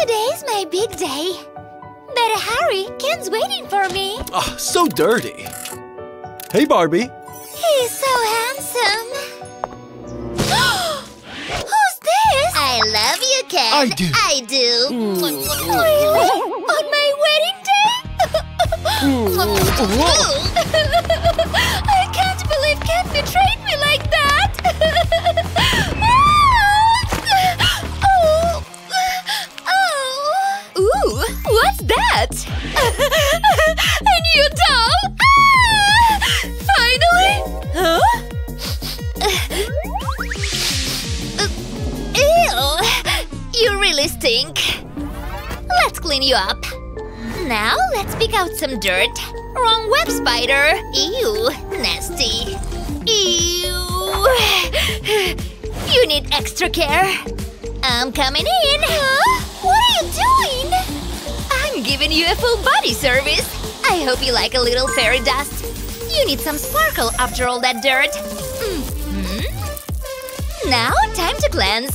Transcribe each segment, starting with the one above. Today's my big day. Better hurry, Ken's waiting for me. Oh, so dirty. Hey, Barbie. He's so handsome. Who's this? I love you, Ken. I do. I do. Really? On my wedding day? I can't believe Ken betrayed me like that. What's that? A new doll? Ah! Finally! Huh? Ew! You really stink. Let's clean you up. Now let's pick out some dirt. Wrong web, spider. Ew! Nasty. Ew! You need extra care. I'm coming in. Huh? What are you doing? I'm giving you a full body service! I hope you like a little fairy dust. You need some sparkle after all that dirt. Mm-hmm. Now time to cleanse.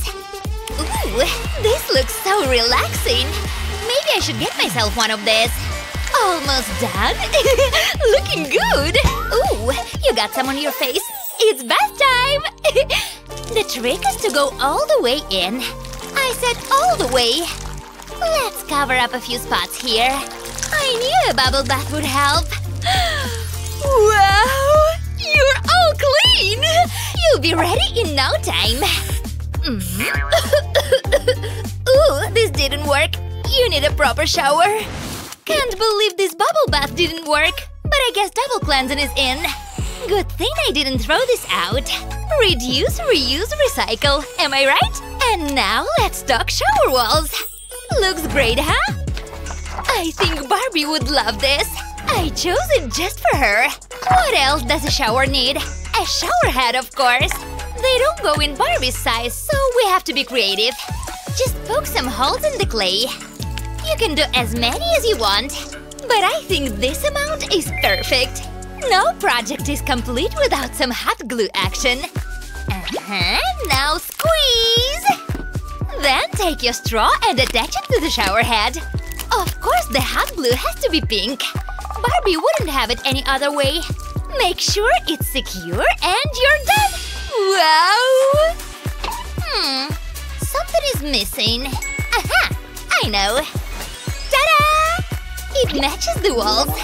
Ooh, this looks so relaxing. Maybe I should get myself one of these. Almost done. Looking good. Ooh, you got some on your face. It's bath time. The trick is to go all the way in. I said all the way. Let's cover up a few spots here. I knew a bubble bath would help. Wow! You're all clean! You'll be ready in no time. Ooh, this didn't work. You need a proper shower. Can't believe this bubble bath didn't work. But I guess double cleansing is in. Good thing I didn't throw this out. Reduce, reuse, recycle. Am I right? And now let's talk shower walls. Looks great, huh? I think Barbie would love this. I chose it just for her. What else does a shower need? A shower head, of course. They don't go in Barbie's size, so we have to be creative. Just poke some holes in the clay. You can do as many as you want. But I think this amount is perfect. No project is complete without some hot glue action. Now squeeze! Then take your straw and attach it to the shower head. Of course, the hot glue has to be pink. Barbie wouldn't have it any other way. Make sure it's secure and you're done! Wow! Something is missing. Aha! I know! Ta-da! It matches the walls.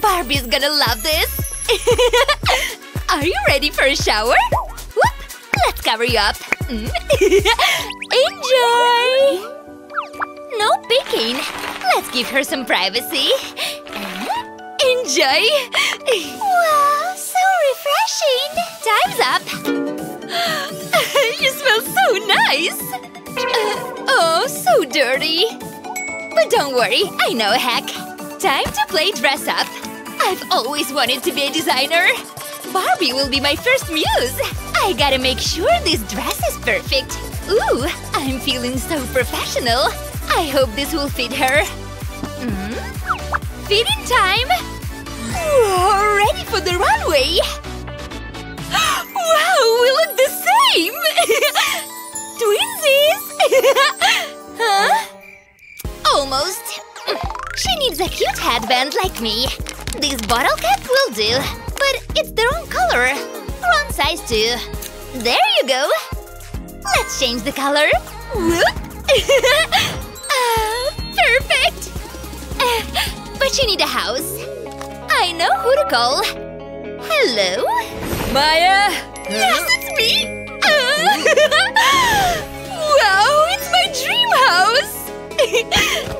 Barbie's gonna love this! Are you ready for a shower? Whoop! Let's cover you up. Enjoy! No peeking. Let's give her some privacy. Enjoy! Wow, so refreshing! Time's up! You smell so nice! Oh, so dirty! But don't worry, I know a hack. Time to play dress up. I've always wanted to be a designer. Barbie will be my first muse. I gotta make sure this dress is perfect. Ooh, I'm feeling so professional. I hope this will fit her. Fitting time! Ooh, ready for the runway! Wow, we look the same! Twinsies! Huh? Almost. She needs a cute headband like me. This bottle cap will do. But it's the wrong color. Wrong size too. There you go! Let's change the color. Whoop! Perfect! But you need a house. I know who to call. Hello? Maya? Yes, it's me! Wow, it's my dream house!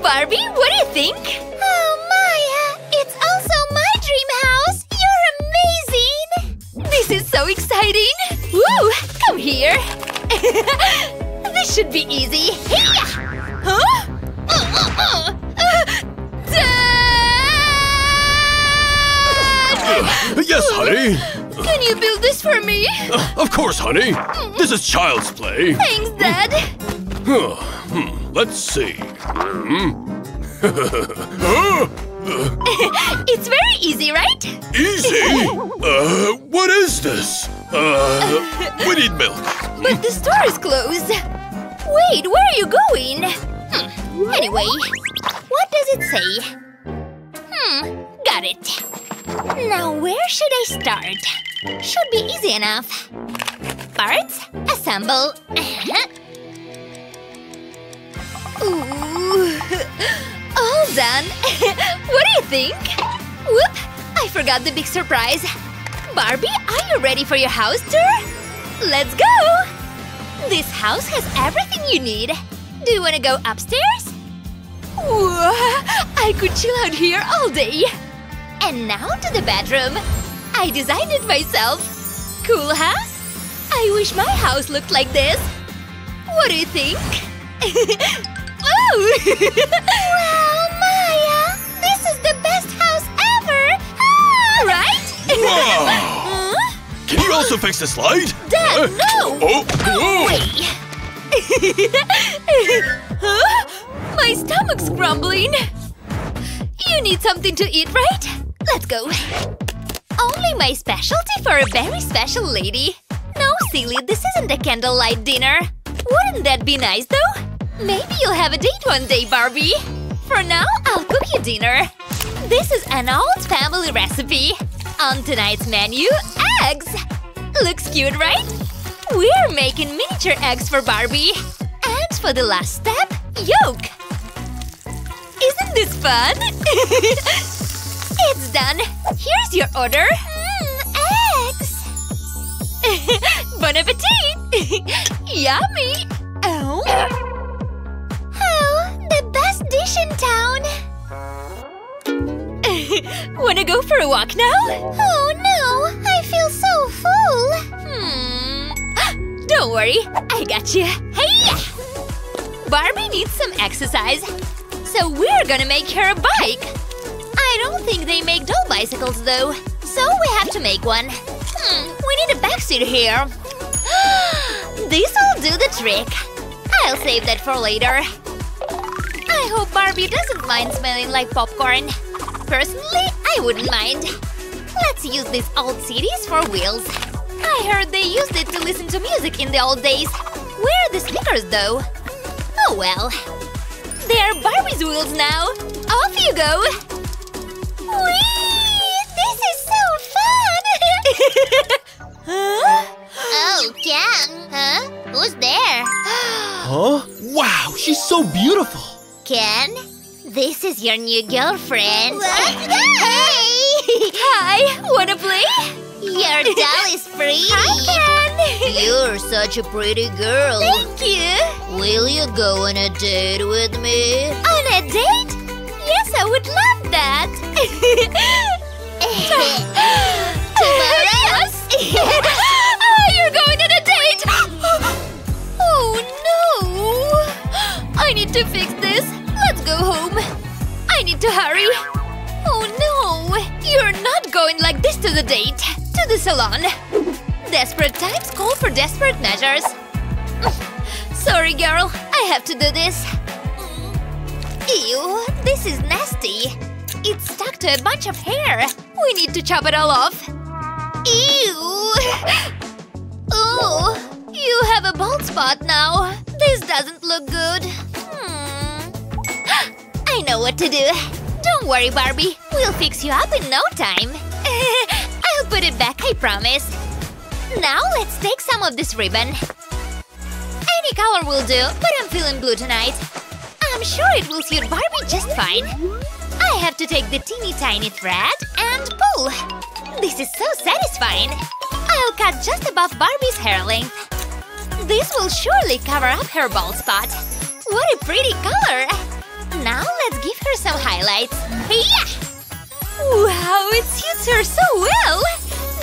Barbie, what do you think? Oh, Maya! It's also my dream house! You're amazing! This is so exciting! Woo! Come here! This should be easy. Hiya! Huh? Dad! Yes, honey. Can you build this for me? Of course, honey. This is child's play. Thanks, Dad. Let's see. It's very easy, right? Easy? What is this? We need milk. But the store is closed. Wait, where are you going? I Anyway, what does it say? Got it. Now where should I start? Should be easy enough. Parts, assemble. Ooh, all done. What do you think? Whoop! I forgot the big surprise. Barbie, are you ready for your house tour? Let's go! This house has everything you need. Do you want to go upstairs? Whoa! I could chill out here all day. And now to the bedroom. I designed it myself. Cool, huh? I wish my house looked like this. What do you think? Oh! Wow, Maya! This is the best house ever! Ah, right? Wow! Huh? Can you also fix the slide? Dad, no! Oh! No way! Huh? My stomach's grumbling. You need something to eat, right? Let's go. Only my specialty for a very special lady. No, silly, this isn't a candlelight dinner. Wouldn't that be nice, though? Maybe you'll have a date one day, Barbie. For now, I'll cook you dinner. This is an old family recipe. On tonight's menu, eggs. Looks cute, right? We're making miniature eggs for Barbie. And for the last step, yolk. Isn't this fun? It's done. Here's your order. Eggs. Bon appetit. Yummy. Oh. The best dish in town! Wanna go for a walk now? Oh no! I feel so full! Don't worry, I got you! Hey-ya! Barbie needs some exercise, so we're gonna make her a bike! I don't think they make doll bicycles though, so we have to make one. We need a backseat here. This'll do the trick! I'll save that for later. I hope Barbie doesn't mind smelling like popcorn. Personally, I wouldn't mind. Let's use these old CDs for wheels. I heard they used it to listen to music in the old days. Where are the speakers, though? Oh well. They are Barbie's wheels now. Off you go! Whee! This is so fun! Huh? Oh, Ken! Huh? Who's there? Huh? Wow, she's so beautiful! Ken, this is your new girlfriend. What? Hey! Hi, wanna play? Your doll is pretty. Hi, Ken! You're such a pretty girl. Thank you! Will you go on a date with me? On a date? Yes, I would love that! Tomorrow? Yes! Oh, you're going on a date! Oh, no! I need to fix this. Let's go home. I need to hurry. Oh no! You're not going like this to the date. To the salon. Desperate times call for desperate measures. Sorry, girl. I have to do this. Ew, this is nasty. It's stuck to a bunch of hair. We need to chop it all off. Ew! Oh, you have a bald spot now. This doesn't look good. I know what to do. Don't worry, Barbie. We'll fix you up in no time. I'll put it back, I promise. Now let's take some of this ribbon. Any color will do, but I'm feeling blue tonight. I'm sure it will suit Barbie just fine. I have to take the teeny tiny thread and pull. This is so satisfying. I'll cut just above Barbie's hair length. This will surely cover up her bald spot. What a pretty color! Now let's give her some highlights. Yeah! Wow, it suits her so well!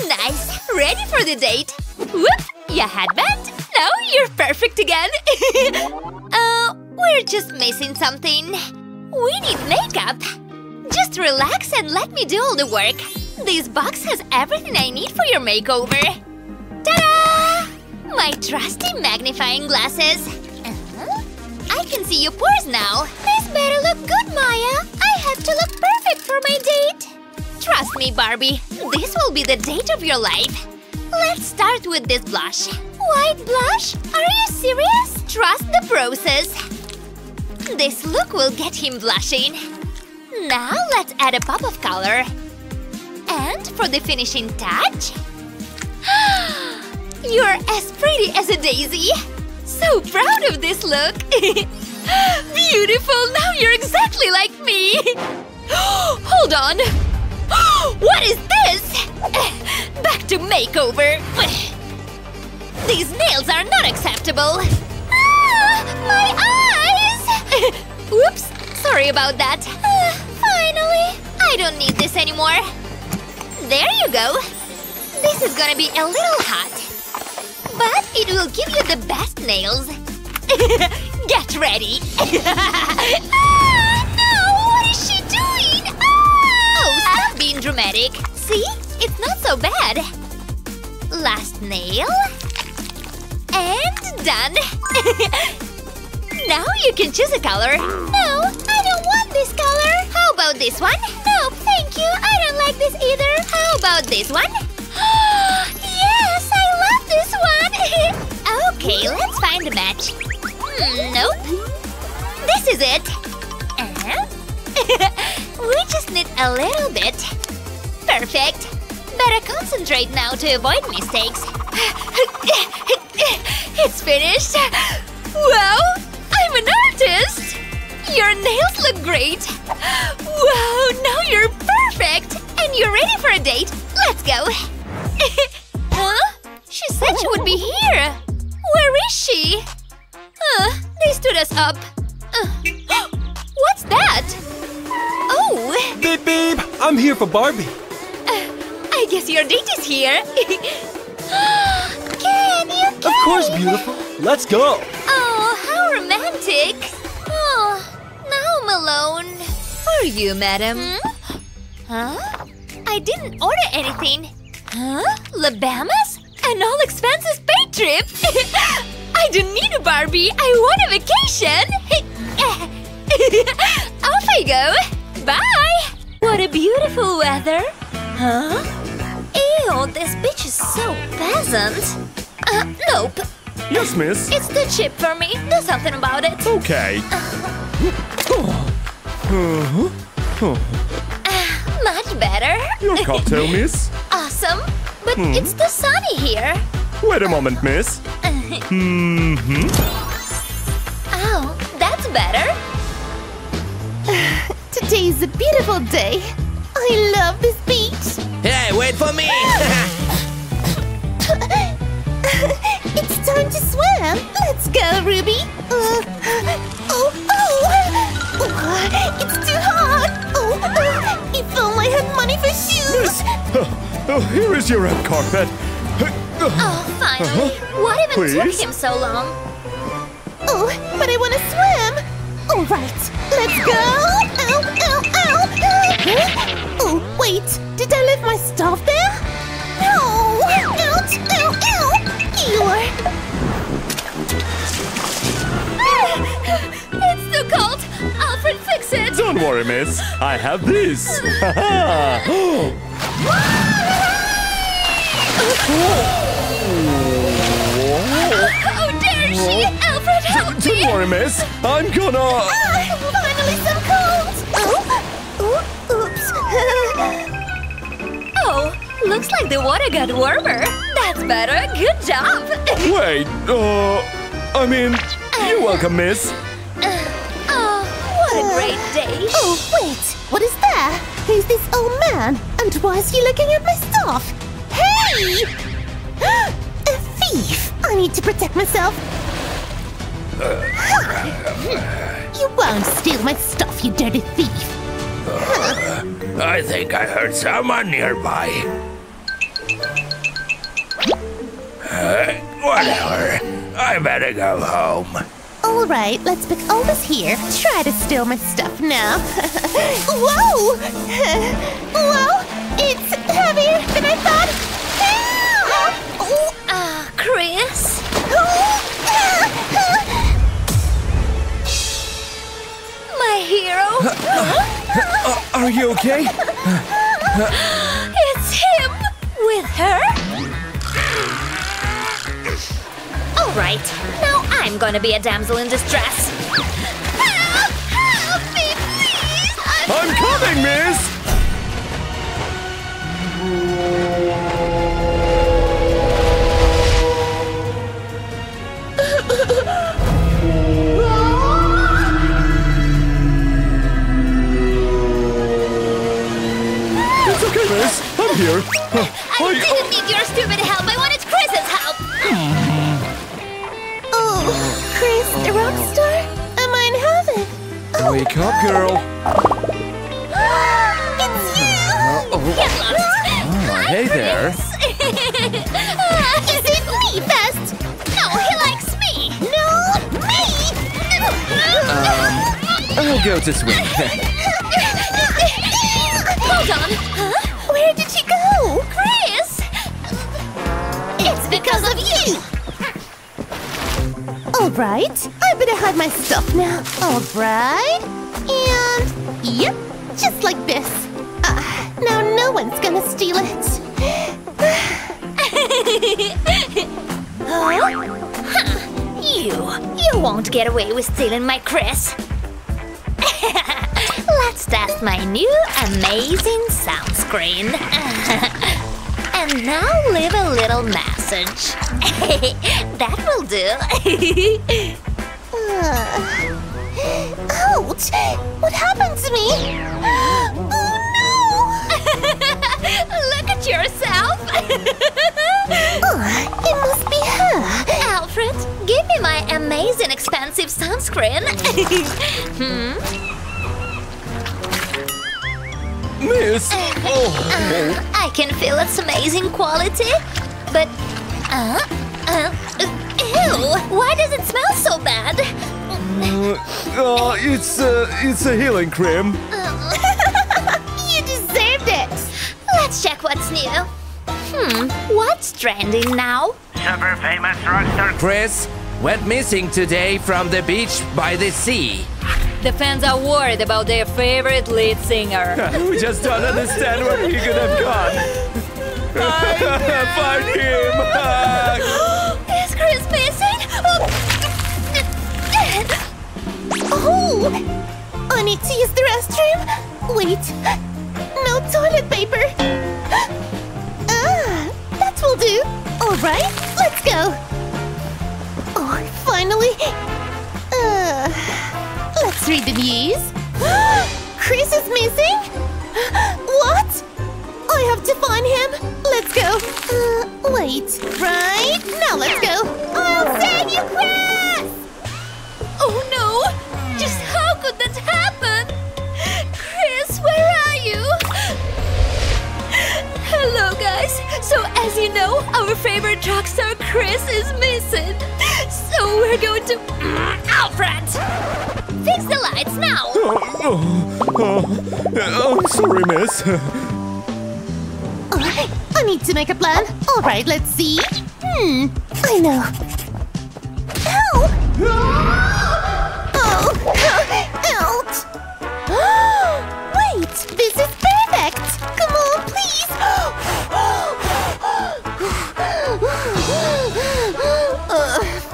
Nice! Ready for the date! Whoop! Your headband? Now you're perfect again! We're just missing something. We need makeup. Just relax and let me do all the work. This box has everything I need for your makeover. Ta-da! My trusty magnifying glasses. I can see your pores now. This better look good, Maya. I have to look perfect for my date. Trust me, Barbie. This will be the date of your life. Let's start with this blush. White blush? Are you serious? Trust the process. This look will get him blushing. Now let's add a pop of color. And for the finishing touch… You're as pretty as a daisy! So proud of this look! Beautiful! Now you're exactly like me! Hold on! What is this? Back to makeover! These nails are not acceptable! Ah! My eyes! Whoops! Sorry about that! Finally! I don't need this anymore! There you go! This is gonna be a little hot. But it will give you the best nails. Get ready! Ah, no! What is she doing? Ah! Oh, stop being dramatic. See? It's not so bad. Last nail… And done! Now you can choose a color. No, I don't want this color! How about this one? No, thank you! I don't like this either! How about this one? Yes, I love this one! Okay, let's find a match. Nope. This is it. We just need a little bit. Perfect. Better concentrate now to avoid mistakes. It's finished. Wow, I'm an artist! Your nails look great. Wow, now you're perfect! And you're ready for a date. Let's go. Huh? She said she would be here! Where is she? They stood us up. What's that? Oh! Babe, babe! I'm here for Barbie! I guess your date is here! Ken, you came! Of course, beautiful! Let's go! Oh, how romantic! Oh, now I'm alone. Are you, madam? Hmm? Huh? I didn't order anything. Huh? Labamas? An all-expenses-paid trip? I don't need a Barbie! I want a vacation! Off I go! Bye! What a beautiful weather! Huh? Ew, this beach is so pleasant! Nope! Yes, miss? It's too cheap for me. Do something about it. Okay. Much better. Your cocktail, miss? Awesome. But it's too sunny here. Wait a moment, miss. Oh, that's better. Today is a beautiful day. I love this beach. Hey, wait for me. It's time to swim. Let's go, Ruby. It's too hot. If only I had money for shoes! Miss! Here is your red carpet! Oh, finally! What even took him so long? Oh, but I want to swim! Alright, let's go! Oh, wait! Did I leave my stuff there? No! Ouch! Ow! Ow! It's too cold! Alfred, fix it! Don't worry, miss. I have this. How dare she! Alfred, help me! Don't worry, miss. I'm gonna… finally some cold! Oops. Oh, looks like the water got warmer. That's better. Good job. Wait, I mean, you're welcome, miss. What a great day! Oh, wait! What is there? Who's this old man? And why is he looking at my stuff? Hey! A thief! I need to protect myself! You won't steal my stuff, you dirty thief! I think I heard someone nearby. Whatever. I better go home. Alright, let's put all this here. Try to steal my stuff now. Whoa! Whoa! It's heavier than I thought! Chris? My hero? Are you okay? It's him! With her? Alright, now I'm gonna be a damsel in distress. I'm coming, miss! It's okay, miss. I'm here. I didn't need your stupid help. I wanted Chris's help. Oh, Chris, the rock star? Am I in heaven? Oh. Wake up, girl. It's you! Get lost. Oh, hey there. He saved me first. No, he likes me. No, me. I'll go to swim. Hold on. Huh? Where did she go? Chris! It's because of you! Alright, I better hide my stuff now. Alright, and... Yep, just like this. Now no one's gonna steal it. Huh? You won't get away with stealing my Chris. Let's test my new amazing sound screen. And now leave a little message. That will do. Ouch! What happened to me? Oh no! Look at yourself! Oh, it must be her. Alfred, give me my amazing expensive sunscreen. Miss! I can feel its amazing quality, but... ew! Why does it smell so bad? It's a healing cream. You deserved it! Let's check what's new. What's trending now? Super famous rockstar Chris went missing today from the beach by the sea. The fans are worried about their favorite lead singer. We just don't understand where he could have gone. Find him! Is Chris missing? Oh! I need to use the restroom. Wait. No toilet paper. That will do. All right, let's go. Oh, finally. Let's read the news. Chris is missing? What? I have to find him. Let's go. Wait. Right? Now let's go. I'll save you, Chris! Oh no! Just how could that happen? Chris, where are you? Hello, guys. So, as you know, our favorite rock star Chris is missing. So, we're going to... Alfred! Fix the lights now! Oh, sorry, miss. I need to make a plan. All right, let's see. I know. Ow! Ouch! Wait, this is perfect! Come on, please!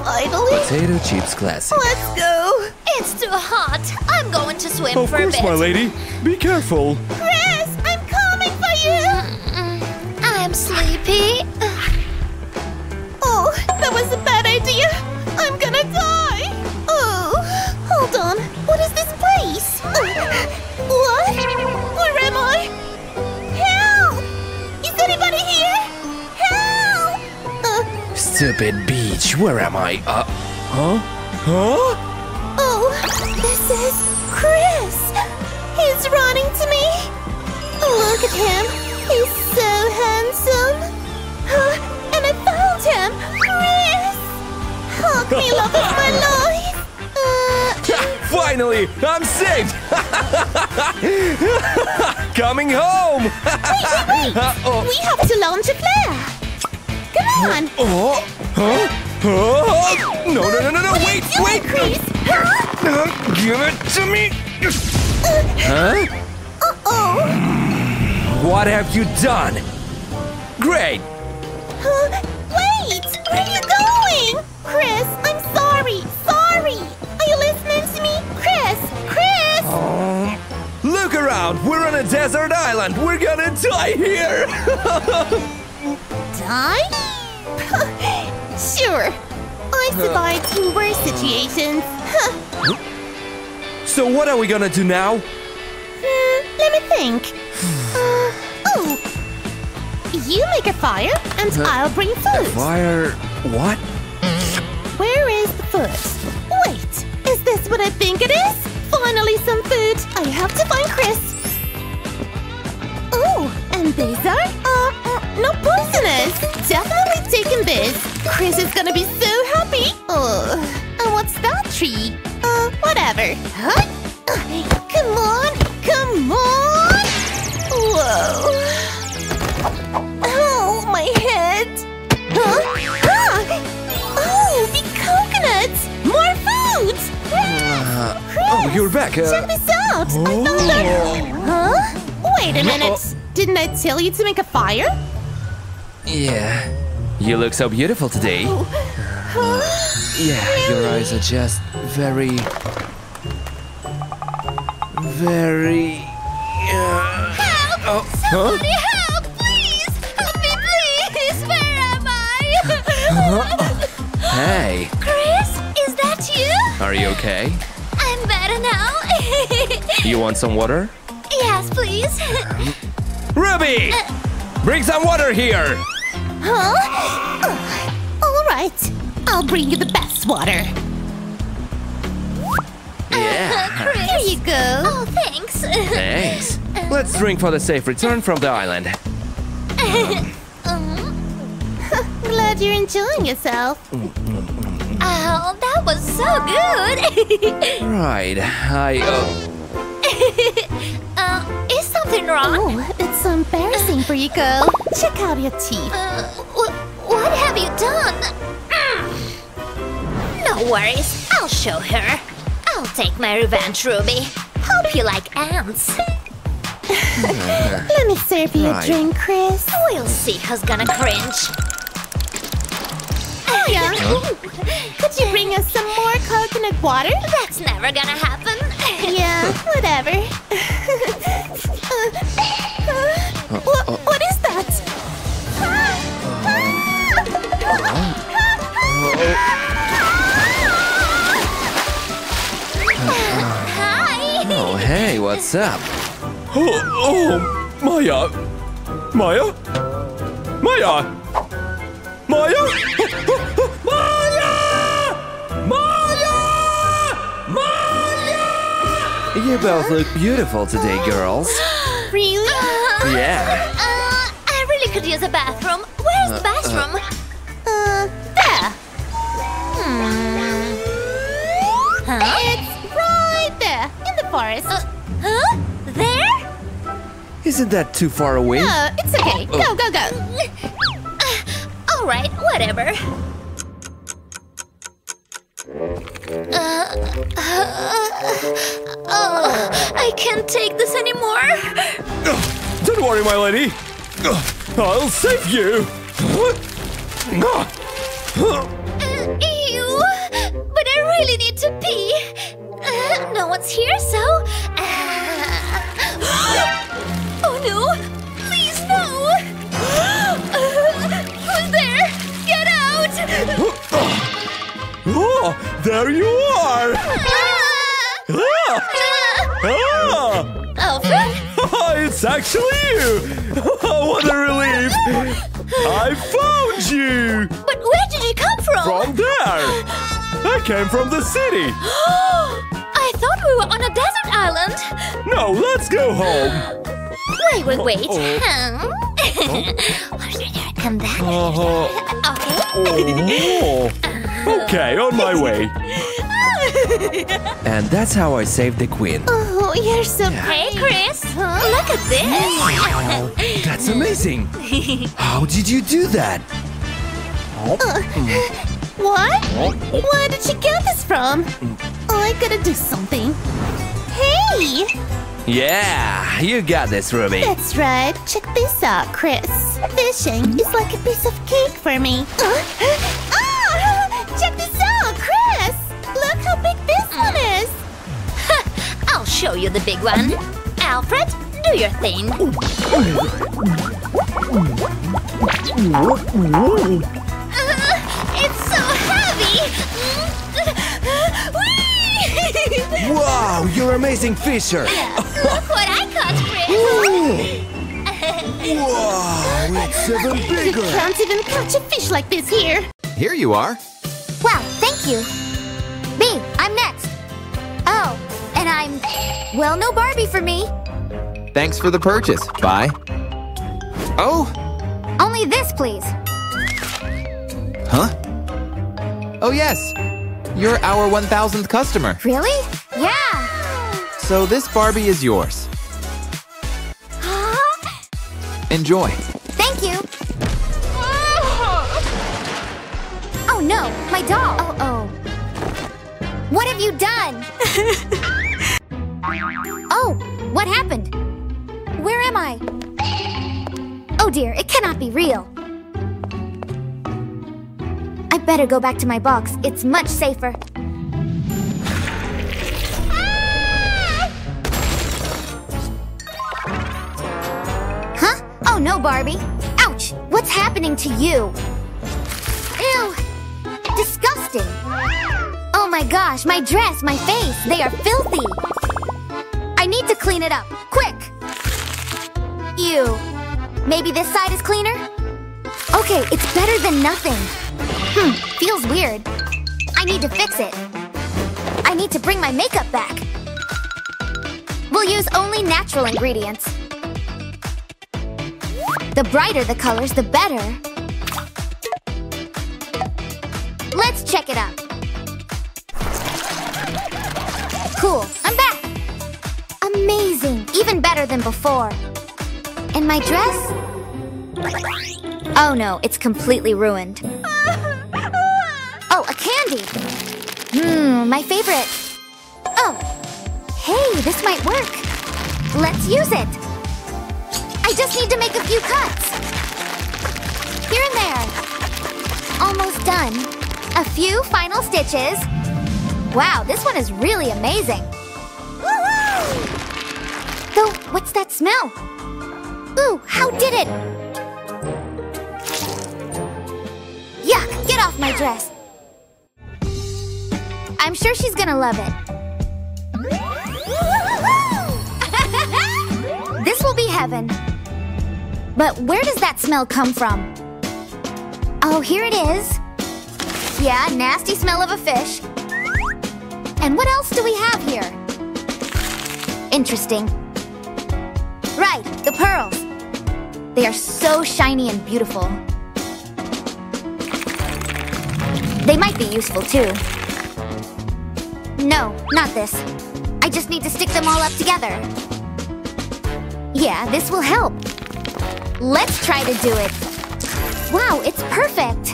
Finally? Potato chips classic. Let's go! It's too hot. I'm going to swim for a bit. Of course, my lady. Be careful. Chris, I'm coming for you. I'm sleepy. Oh, that was a bad idea. I'm gonna die. Oh, hold on. What is this place? What? Where am I? Help! Is anybody here? Help! Stupid beach. Where am I? Huh? Oh, this is Chris! He's running to me! Look at him! He's so handsome! And I found him! Chris! Hug me, love of my life! Finally! I'm saved! Coming home! Wait! We have to launch a flare! Come on! No, wait! Chris? Give it to me! Uh-oh! What have you done? Great! Wait! Where are you going? Chris, I'm sorry! Sorry! Are you listening to me? Chris! Chris! Look around! around. We're on a desert island. We're gonna die here. Die? Sure. I survived in worse situations. So what are we gonna do now? Let me think. You make a fire, and I'll bring food. Fire? What? Where is the food? Wait, is this what I think it is? Finally some food. I have to find Chris. Oh, and these are no poisonous. Definitely taking this. Chris is gonna be so happy. Oh, and what's that tree? Whatever. Huh? Come on, come on. Whoa. Oh, my head. Huh? Ah! Oh, the coconuts. More food. Chris, oh, you're back. Check this out. Oh. I found that. Huh? Wait a minute! Didn't I tell you to make a fire? Yeah. You look so beautiful today. Yeah, really? Your eyes are just very... Help! Somebody help! Please! Help me, please! Where am I? Hey! Chris, is that you? Are you okay? I'm better now. You want some water? Yes, please. Ruby! Bring some water here! Huh? Alright, I'll bring you the best water. Yeah. Chris. Here you go. Oh, thanks. Thanks. Let's drink for the safe return from the island. Glad you're enjoying yourself. Oh, that was so good. Right, is something wrong? Oh, it's so embarrassing for you, girl. Check out your teeth. What have you done? No worries. I'll show her. I'll take my revenge, Ruby. Hope you like ants. Let me serve you a drink, Chris. We'll see who's gonna cringe. Oh, yeah. Could you bring us some more coconut water? That's never gonna happen. Yeah, whatever. What is that? Hi! Oh, hey, what's up? Maya! Maya? Maya! Maya? Maya! Maya! Maya! You both look beautiful today, girls. Really? Yeah. I really could use a bathroom. Where's the bathroom? There. It's right there, in the forest. Huh? There? Isn't that too far away? No, it's okay. Go, go, go. Alright, whatever. I can't take this anymore. Don't worry, my lady. I'll save you. Ew, but I really need to pee. No one's here, so... Oh no, please no. Who's there? Get out! Oh, there you are! Alfred? It's actually you! What a relief! I found you! But where did you come from? From there! I came from the city! I thought we were on a desert island! No, let's go home! Wait. Come back. Okay. Okay, on my way. And that's how I saved the queen. Oh, you're so Hey, Chris. Huh? Look at this. Wow, that's amazing. How did you do that? What? Where did you get this from? I gotta do something. Hey! Yeah, you got this, Ruby. That's right. Check this out, Chris. Fishing is like a piece of cake for me. Check this out, Chris! Look how big this one is! I'll show you the big one. Alfred, do your thing. It's so heavy! Wow, you're amazing fisher! Look what I caught, Chris! Wow, it's even bigger! You can't even catch a fish like this here! Here you are! Wow, thank you! Me, I'm next! Oh, and I'm... Well, no Barbie for me! Thanks for the purchase, bye! Oh! Only this, please! Huh? Oh yes! You're our 1000th customer! Really? Yeah! So this Barbie is yours! Enjoy. Thank you. Oh no, my doll. Oh, oh. What have you done? Oh, what happened? Where am I? Oh dear, it cannot be real. I better go back to my box. It's much safer. Oh no, Barbie! Ouch! What's happening to you? Ew! Disgusting! Oh my gosh, my dress, my face, they are filthy! I need to clean it up, quick! Ew! Maybe this side is cleaner? Okay, it's better than nothing! Feels weird. I need to fix it. I need to bring my makeup back. We'll use only natural ingredients. The brighter the colors, the better. Let's check it out. Cool, I'm back. Amazing, even better than before. And my dress? Oh no, it's completely ruined. Oh, a candy. My favorite. Oh, hey, this might work. Let's use it. I just need to make a few cuts. Here and there. Almost done. A few final stitches. Wow, this one is really amazing. Woohoo! Though, what's that smell? Ooh, how did it? Yuck, get off my dress. I'm sure she's gonna love it. This will be heaven. But where does that smell come from? Oh, here it is. Yeah, nasty smell of a fish. And what else do we have here? Interesting. Right, the pearls. They are so shiny and beautiful. They might be useful too. No, not this. I just need to stick them all up together. Yeah, this will help. Let's try to do it. Wow, it's perfect.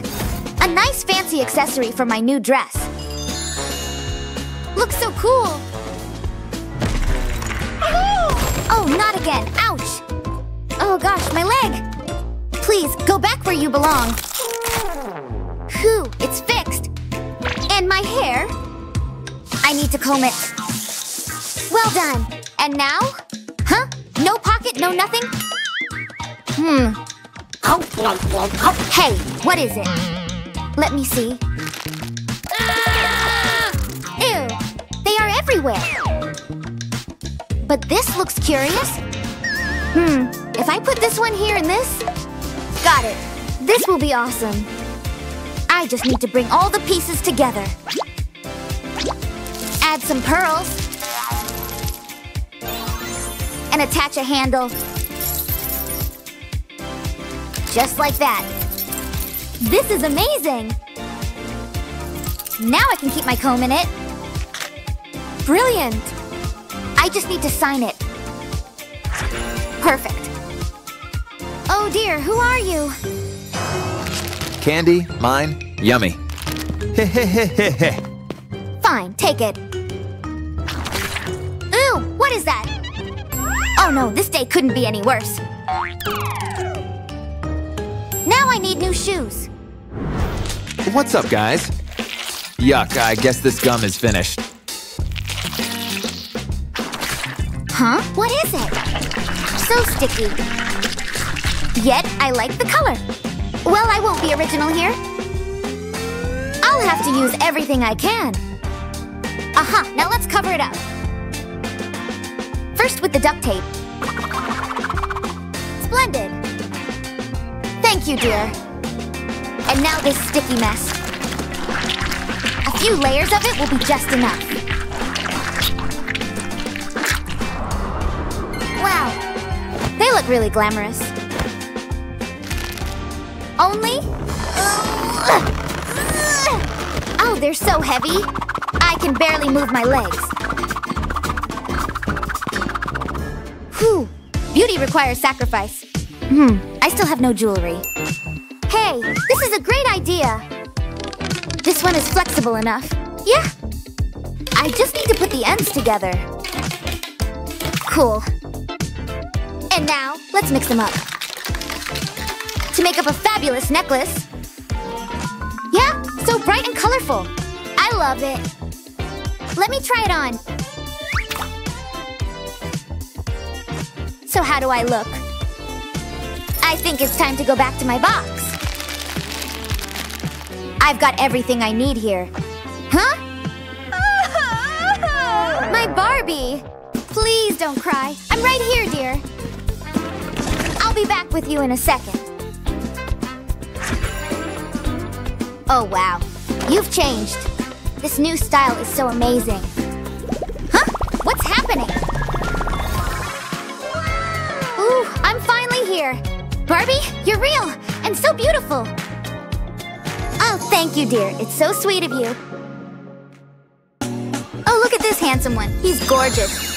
A nice fancy accessory for my new dress. Looks so cool. Oh, not again. Ouch. Oh gosh, my leg. Please, go back where you belong. Phew, it's fixed. And my hair. I need to comb it. Well done. And now? Huh? No pocket, no nothing? Hey, what is it? Let me see. Ew, they are everywhere. But this looks curious. If I put this one here and this... Got it. This will be awesome. I just need to bring all the pieces together. Add some pearls. And attach a handle. Just like that. This is amazing! Now I can keep my comb in it. Brilliant! I just need to sign it. Perfect. Oh dear, who are you? Candy, mine, yummy. Fine, take it. Ooh, what is that? Oh no, this day couldn't be any worse. Now I need new shoes. What's up, guys? Yuck, I guess this gum is finished. Huh? What is it? So sticky. Yet, I like the color. Well, I won't be original here. I'll have to use everything I can. Aha, now let's cover it up. First with the duct tape. Splendid. Thank you, dear. And now this sticky mess. A few layers of it will be just enough. Wow, they look really glamorous. Only... Oh, they're so heavy. I can barely move my legs. Whew, beauty requires sacrifice. I still have no jewelry. Hey, this is a great idea. This one is flexible enough. Yeah. I just need to put the ends together. Cool. And now, let's mix them up. To make up a fabulous necklace. Yeah, so bright and colorful. I love it. Let me try it on. So how do I look? I think it's time to go back to my box. I've got everything I need here. Huh? My Barbie! Please don't cry. I'm right here, dear. I'll be back with you in a second. Oh, wow. You've changed. This new style is so amazing. Huh? What's happening? Ooh, I'm finally here. Barbie, you're real and so beautiful. Oh, thank you, dear. It's so sweet of you. Oh, look at this handsome one. He's gorgeous.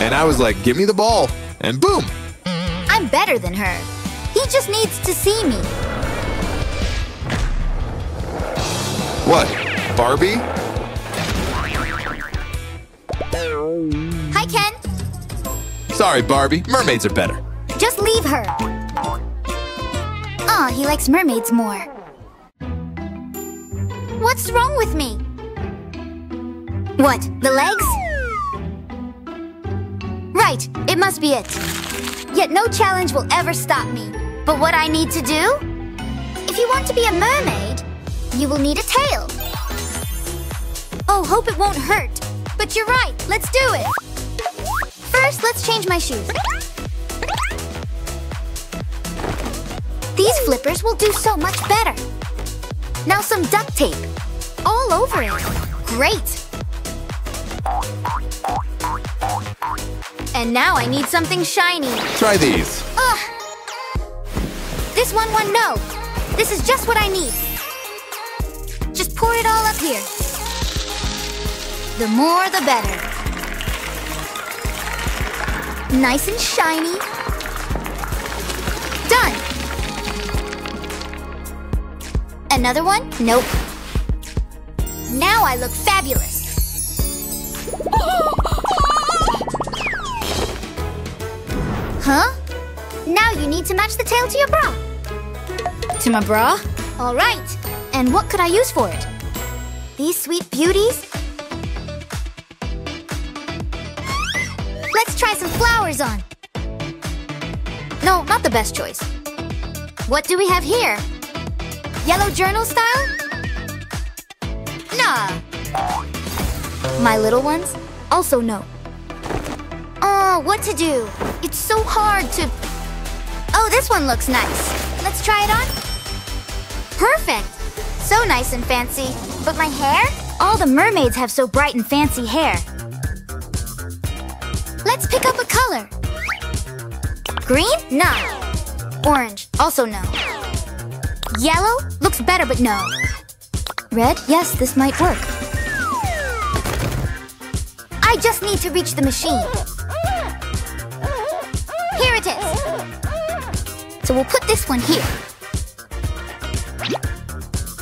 And I was like, give me the ball. And boom! I'm better than her. He just needs to see me. What? Barbie? Hi, Ken. Sorry, Barbie. Mermaids are better. Just leave her. Aw, he likes mermaids more. What's wrong with me? What? The legs? Right. It must be it. Yet no challenge will ever stop me. But what I need to do? If you want to be a mermaid, you will need a tail. Oh, hope it won't hurt. But you're right. Let's do it. First, let's change my shoes. These flippers will do so much better. Now some duct tape. All over it. Great. And now I need something shiny. Try these. Ugh. This one, no. This is just what I need. Just pour it all up here. The more, the better. Nice and shiny. Done. Another one? Nope. Now I look fabulous. Huh? Now you need to match the tail to your bra. To my bra? All right. And what could I use for it? These sweet beauties? Let's try some flowers on. No, not the best choice. What do we have here? Yellow journal style? Nah. My little ones? Also no. Oh, what to do? It's so hard to... Oh, this one looks nice. Let's try it on. Perfect. So nice and fancy. But my hair? All the mermaids have so bright and fancy hair. Let's pick up a color. Green? Nah. Orange? Also no. Yellow? Looks better, but no. Red? Yes, this might work. I just need to reach the machine. Here it is. So we'll put this one here.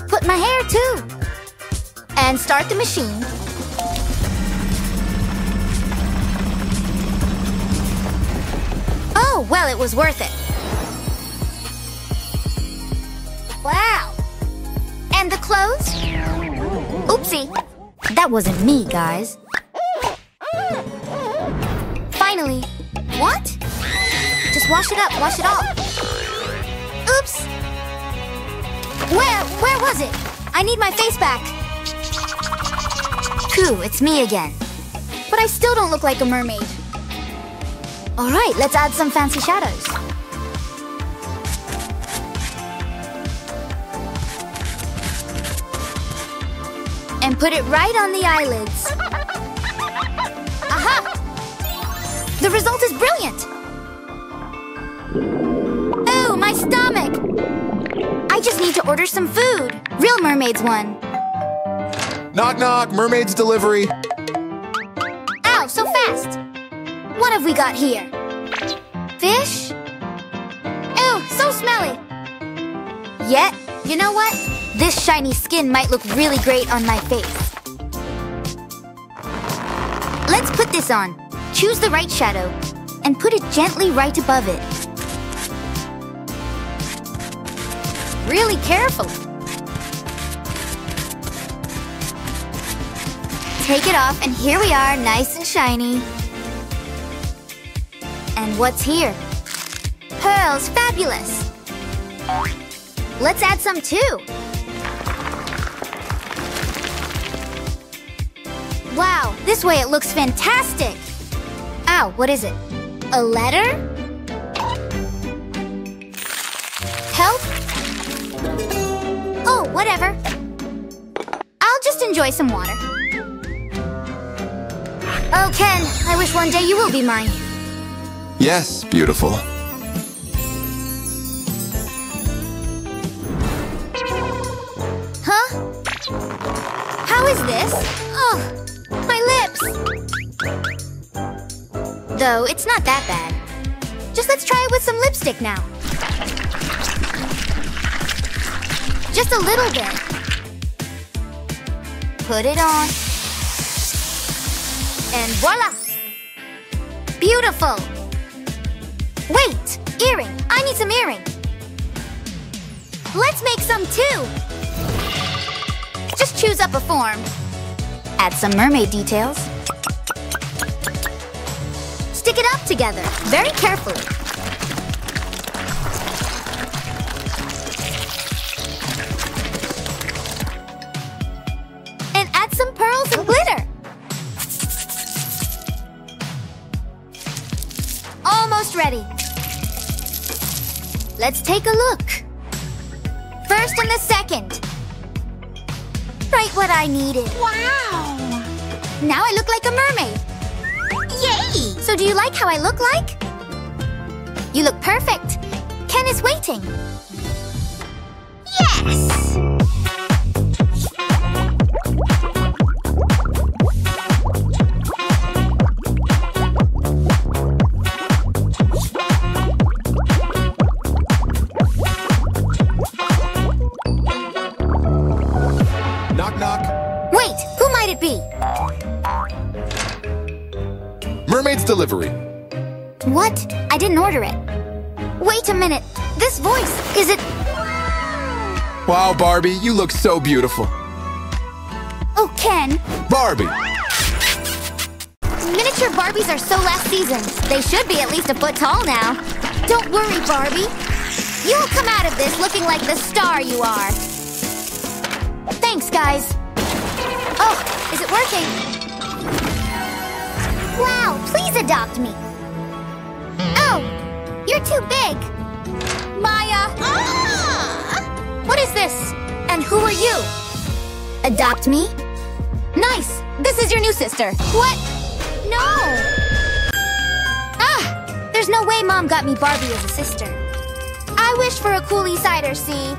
Put my hair, too. And start the machine. Oh, well, it was worth it. Wow! And the clothes? Oopsie. That wasn't me, guys. Finally. What? Just wash it up. Wash it all. Oops. Where was it? I need my face back. Phew, it's me again. But I still don't look like a mermaid. All right, let's add some fancy shadows. And put it right on the eyelids. Aha! The result is brilliant! Ooh, my stomach! I just need to order some food. Real mermaids won. Knock, knock, mermaid's delivery. Ow, so fast. What have we got here? Fish? Ew, so smelly. Yet, you know what? This shiny skin might look really great on my face. Let's put this on. Choose the right shadow and put it gently right above it. Really careful. Take it off and here we are, nice and shiny. And what's here? Pearls, fabulous. Let's add some too. Wow, this way it looks fantastic! Ow, what is it? A letter? Help? Oh, whatever. I'll just enjoy some water. Oh, Ken, I wish one day you will be mine. Yes, beautiful. Huh? How is this? Oh! Though it's not that bad. Just let's try it with some lipstick now. Just a little bit. Put it on. And voila! Beautiful! Wait! Earring! I need some earring! Let's make some too! Just choose up a form. Add some mermaid details. Stick it up together, very carefully. And add some pearls and glitter. Almost ready. Let's take a look. First and the second. Right what I needed. Wow! Now I look like a mermaid. Yay! So do you like how I look like? You look perfect. Ken is waiting. Yes! Knock, knock. Wait, who might it be? Mermaid's delivery. What? I didn't order it. Wait a minute. This voice, is it... Wow, Barbie, you look so beautiful. Oh, Ken. Barbie. Miniature Barbies are so last season. They should be at least a foot tall now. Don't worry, Barbie. You'll come out of this looking like the star you are. Thanks, guys. Oh, is it working? Wow, please adopt me. Oh, you're too big. Maya. Ah! What is this? And who are you? Adopt me? Nice. This is your new sister. What? No. Ah, there's no way Mom got me Barbie as a sister. I wish for a coolie cider, see?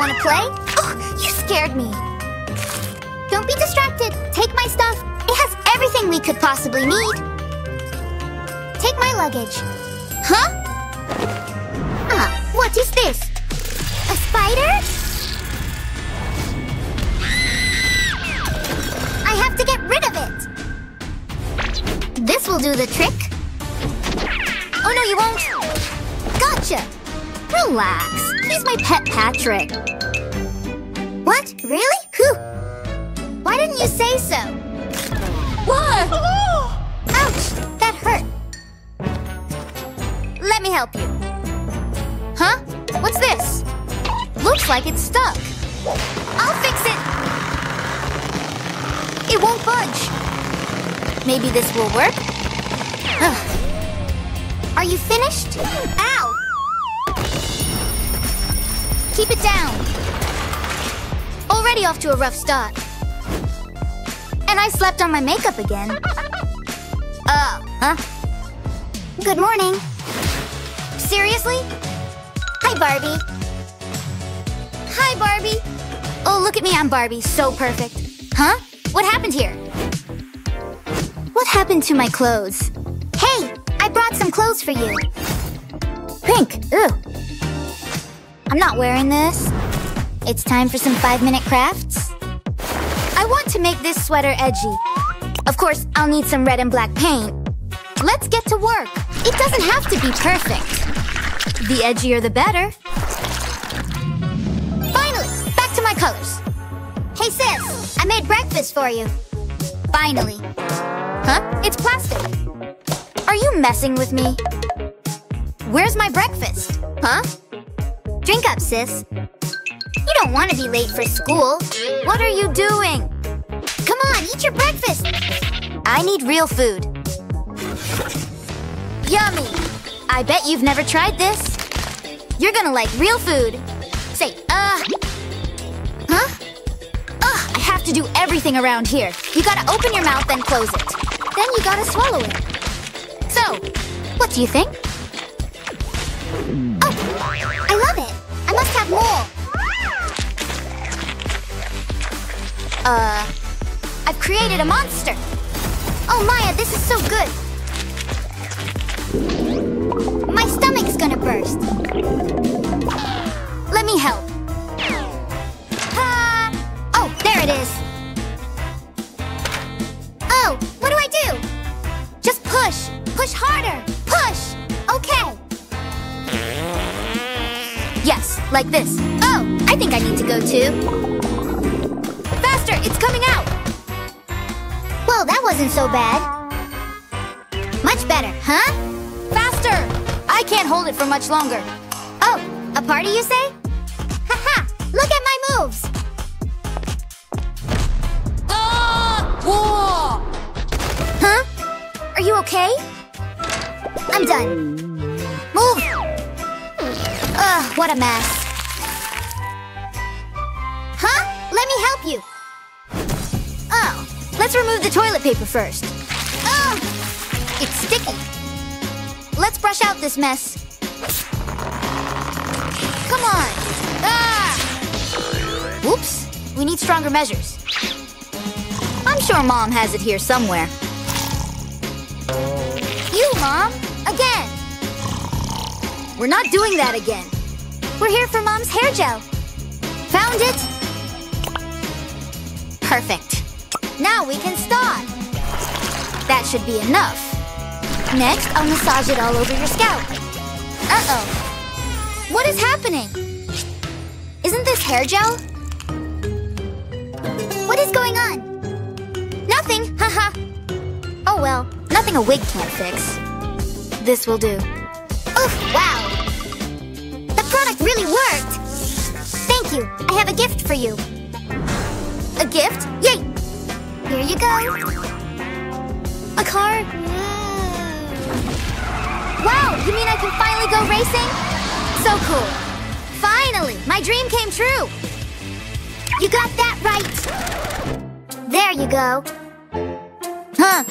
Wanna play? Oh, you scared me. Don't be distracted. Take my stuff. It has everything we could possibly need. Take my luggage. Huh? Ah, what is this? A spider? I have to get rid of it. This will do the trick. Oh, no, you won't. Gotcha. Relax. He's my pet Patrick. What? Really? Whew. Why didn't you say so? What? Ouch! That hurt. help you. Huh? What's this? Looks like it's stuck. I'll fix it! It won't budge. Maybe this will work? Ugh. Are you finished? Ow! Keep it down. Already off to a rough start. And I slept on my makeup again. Huh? Good morning. Seriously? Hi, Barbie. Hi, Barbie. Oh, look at me, I'm Barbie, so perfect. Huh? What happened here? What happened to my clothes? Hey, I brought some clothes for you. Pink, ooh. I'm not wearing this. It's time for some 5-minute crafts. I want to make this sweater edgy. Of course, I'll need some red and black paint. Let's get to work. It doesn't have to be perfect. The edgier, the better. Finally, back to my colors. Hey, sis, I made breakfast for you. Finally. Huh? It's plastic. Are you messing with me? Where's my breakfast? Huh? Drink up, sis. You don't want to be late for school. What are you doing? Come on, eat your breakfast. I need real food. Yummy! I bet you've never tried this. You're gonna like real food. Say, Huh? Ugh, I have to do everything around here. You gotta open your mouth and close it. Then you gotta swallow it. So, what do you think? Oh, I love it. I must have more. I've created a monster. Oh, Maya, this is so good. My stomach's gonna burst. Let me help. Ah! Oh, there it is. Oh, what do I do? Just push. Push harder. Push. Okay. Yes, like this. Oh, I think I need to go too. Faster, it's coming out. Well, that wasn't so bad. Much better, huh? Faster! I can't hold it for much longer. Oh, a party, you say? Haha! Look at my moves! Whoa! Huh? Are you okay? I'm done. Move! Ugh, what a mess. Huh? Let me help you. Oh, let's remove the toilet paper first. Oh! It's sticky. Let's brush out this mess. Come on. Ah! Oops. We need stronger measures. I'm sure Mom has it here somewhere. You, Mom. Again. We're not doing that again. We're here for Mom's hair gel. Found it. Perfect. Now we can start. That should be enough. Next, I'll massage it all over your scalp. Uh-oh. What is happening? Isn't this hair gel? What is going on? Nothing, haha. Oh well, nothing a wig can't fix. This will do. Oof, wow. The product really worked. Thank you, I have a gift for you. A gift? Yay! Here you go. A car? Wow, you mean I can finally go racing? So cool. Finally, my dream came true. You got that right. There you go. Huh,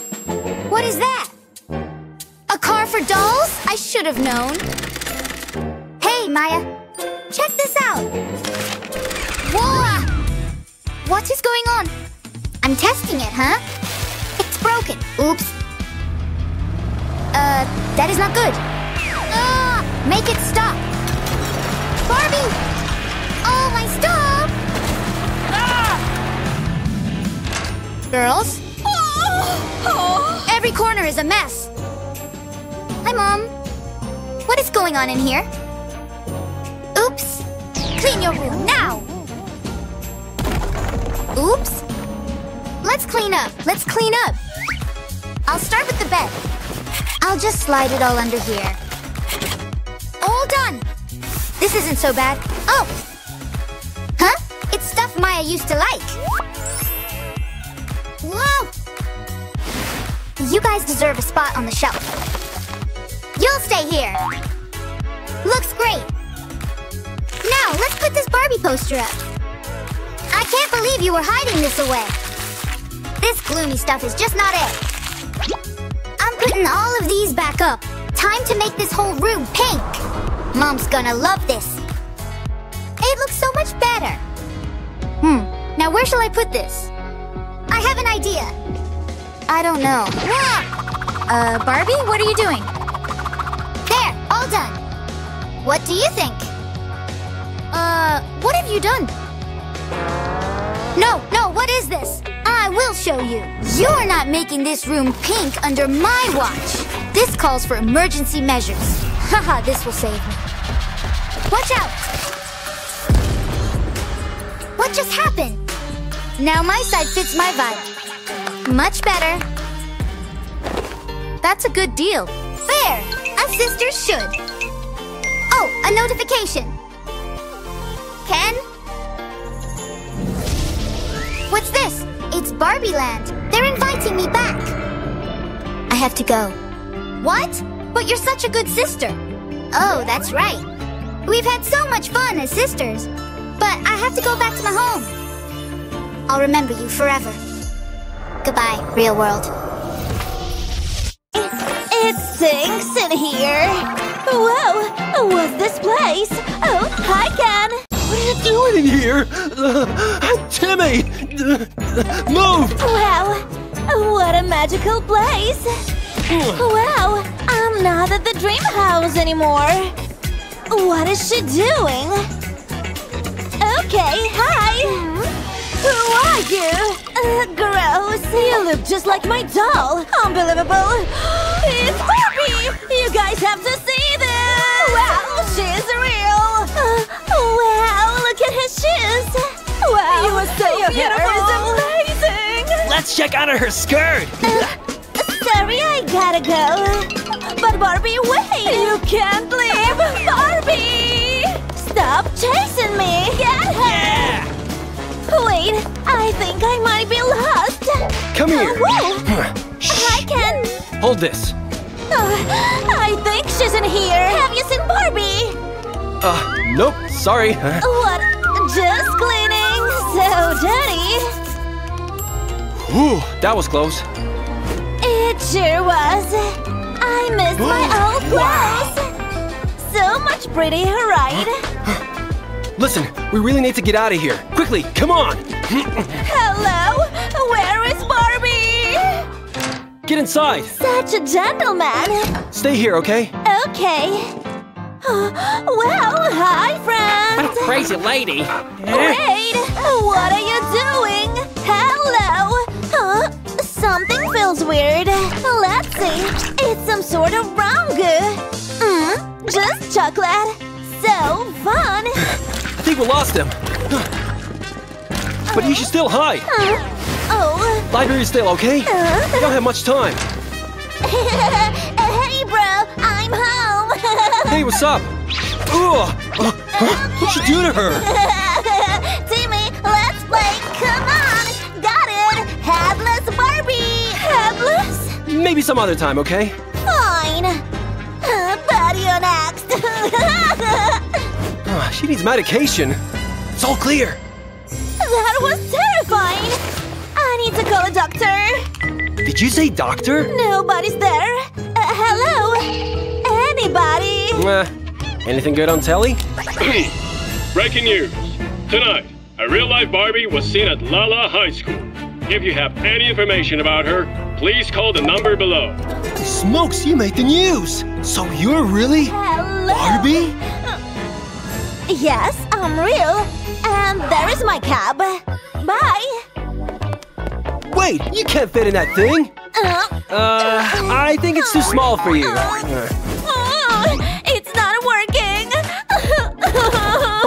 what is that? A car for dolls? I should have known. Hey, Maya, check this out. Whoa! What is going on? I'm testing it, huh? It's broken. Oops. That is not good. Ah! Make it stop. Barbie! Oh, my stop! Ah! Girls? Oh. Every corner is a mess. Hi, Mom. What is going on in here? Oops. Clean your room now. Oops. Let's clean up. Let's clean up. I'll start with the bed. I'll just slide it all under here. all done. This isn't so bad. Oh! Huh? It's stuff Maya used to like. Whoa! You guys deserve a spot on the shelf. You'll stay here. Looks great. Now, let's put this Barbie poster up. I can't believe you were hiding this away. This gloomy stuff is just not it. I'm putting all of these back up. Time to make this whole room pink. Mom's gonna love this. It looks so much better. Now where shall I put this? I have an idea. I don't know. Barbie, what are you doing? There, all done. What do you think? What have you done? No, what is this? I will show you. You're not making this room pink under my watch. This calls for emergency measures. Haha, this will save me. Watch out! What just happened? Now my side fits my vibe. Much better. That's a good deal. Fair! A sister should. Oh, a notification. Ken? What's this? It's Barbie Land. They're inviting me back. I have to go. What? But you're such a good sister. Oh, that's right. We've had so much fun as sisters. But I have to go back to my home. I'll remember you forever. Goodbye, real world. It stinks in here. Whoa, what's this place? Oh, hi, Ken. What are you doing in here? Timmy! Move! Wow! What a magical place! Wow! I'm not at the dream house anymore! What is she doing? Okay, hi! Who are you? Gross! You look just like my doll! Unbelievable! It's Barbie! You guys have to see this! Wow! She's real! Wow! Look at her shoes! Wow, you must say your hair is amazing! Let's check out her skirt! Sorry, I gotta go. But Barbie, wait! You can't leave! Barbie! Stop chasing me! Get her! Yeah. Wait, I think I might be lost! Come here! I can... Hold this. I think she's in here! Have you seen Barbie? Nope, sorry. What? Just cleaning! So dirty! Ooh, that was close. It sure was. I missed my old clothes. So much prettier, right? Listen, we really need to get out of here. Quickly, come on! Hello? Where is Barbie? Get inside! Such a gentleman! Stay here, okay? Okay. Well, hi, friends! Crazy lady! Wait! What are you doing? Hello! Huh? Something feels weird. Let's see. It's some sort of wrong. Just chocolate. So fun! I think we lost him. But you should still hide. Oh. Library's still, okay? We don't have much time. Hey, bro! I'm home! Hey, what's up? Okay. What'd you do to her? Timmy, let's play. Come on. Got it. Headless Barbie. Headless? Maybe some other time, okay? Fine. Patio next. She needs medication. It's all clear. That was terrifying. I need to call a doctor. Did you say doctor? Nobody's there. Hello? Anybody? Anything good on telly? Breaking news. Tonight, a real-life Barbie was seen at Lala High School. If you have any information about her, please call the number below. Smokes, you made the news! So you're really... Hello. Barbie? Yes, I'm real. And there is my cab. Bye! Wait, you can't fit in that thing! I think it's too small for you. It's not working!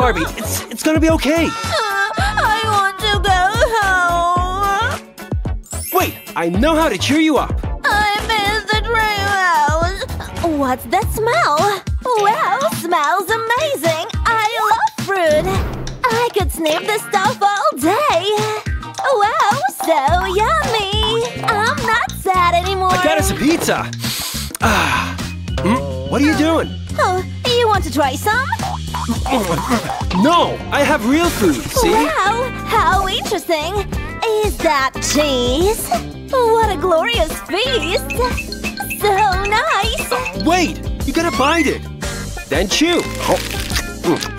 Barbie, it's gonna be okay! I want to go home! Wait, I know how to cheer you up! I miss the dream house! What's that smell? Wow, smells amazing! I love fruit! I could sniff this stuff all day! Wow, so yummy! I'm not sad anymore! I got us a pizza! Ah. What are you doing? Oh, you want to try some? No! I have real food, see? Wow, how interesting! Is that cheese? What a glorious feast! So nice! Wait! You gotta bite it! Then chew!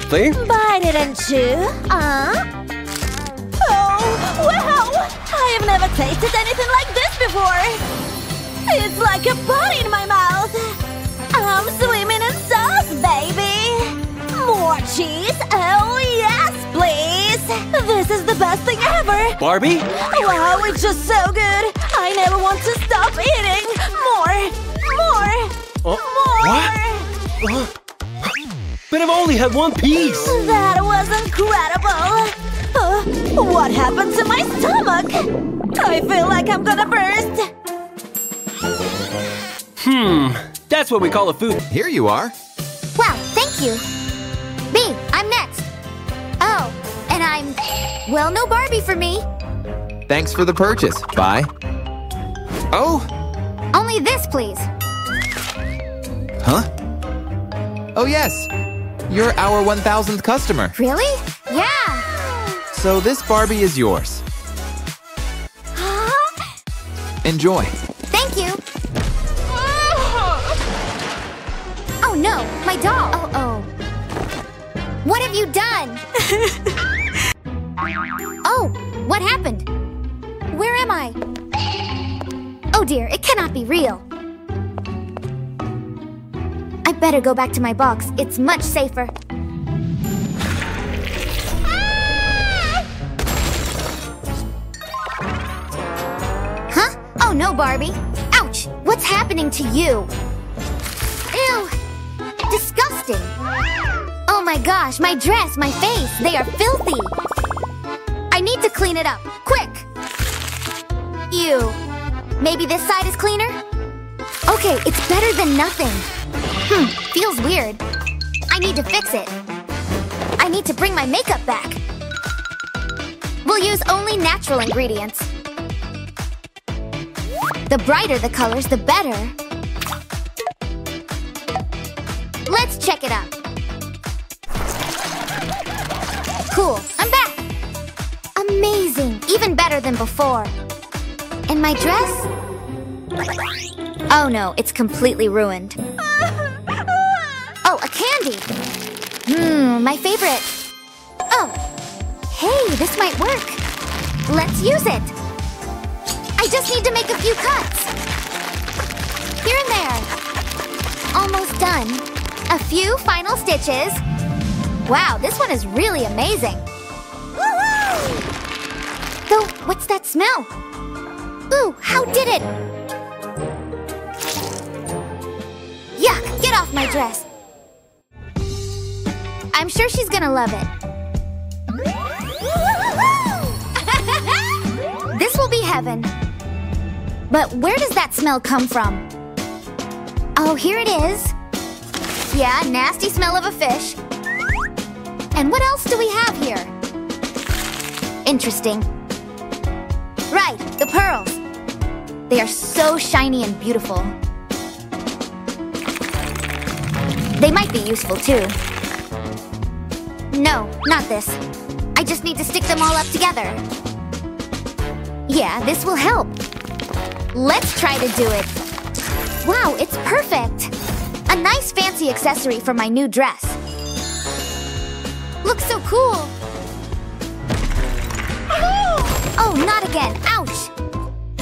See? Bite it and chew? Oh, wow! I have never tasted anything like this before! It's like a body in my mouth! I'm swimming in sauce, baby! More cheese? Oh, yes, please! This is the best thing ever! Barbie? Wow, it's just so good! I never want to stop eating! More! More! What? But I've only had one piece! That was incredible! What happened to my stomach? I feel like I'm gonna burst! That's what we call a food. Here you are. Wow, thank you. Me, I'm next. Oh, and I'm… Well, no Barbie for me. Thanks for the purchase. Bye. Oh? Only this, please. Huh? Oh, yes. You're our 1000th customer. Really? Yeah. So this Barbie is yours. Huh? Enjoy. Thank you. No, my doll! Uh-oh. What have you done? Oh, what happened? Where am I? Oh dear, it cannot be real. I better go back to my box. It's much safer. Huh? Oh no, Barbie. Ouch! What's happening to you? Ew! Disgusting! Oh my gosh, my dress, my face, they are filthy! I need to clean it up, quick! Ew. Maybe this side is cleaner? Okay, it's better than nothing. Feels weird. I need to fix it. I need to bring my makeup back. We'll use only natural ingredients. The brighter the colors, the better. Let's check it out. Cool, I'm back! Amazing, even better than before. And my dress? Oh no, it's completely ruined. Oh, a candy! My favorite. Oh, hey, this might work. Let's use it. I just need to make a few cuts. Here and there. Almost done. A few final stitches. Wow, this one is really amazing. Woohoo! Though, what's that smell? Ooh, how did it? Yuck, get off my dress. I'm sure she's gonna love it. This will be heaven. But where does that smell come from? Oh, here it is. Yeah, nasty smell of a fish. And what else do we have here? Interesting. Right, the pearls. They are so shiny and beautiful. They might be useful too. No, not this. I just need to stick them all up together. Yeah, this will help. Let's try to do it. Wow, it's perfect. A nice fancy accessory for my new dress. Looks so cool! Oh, not again! Ouch!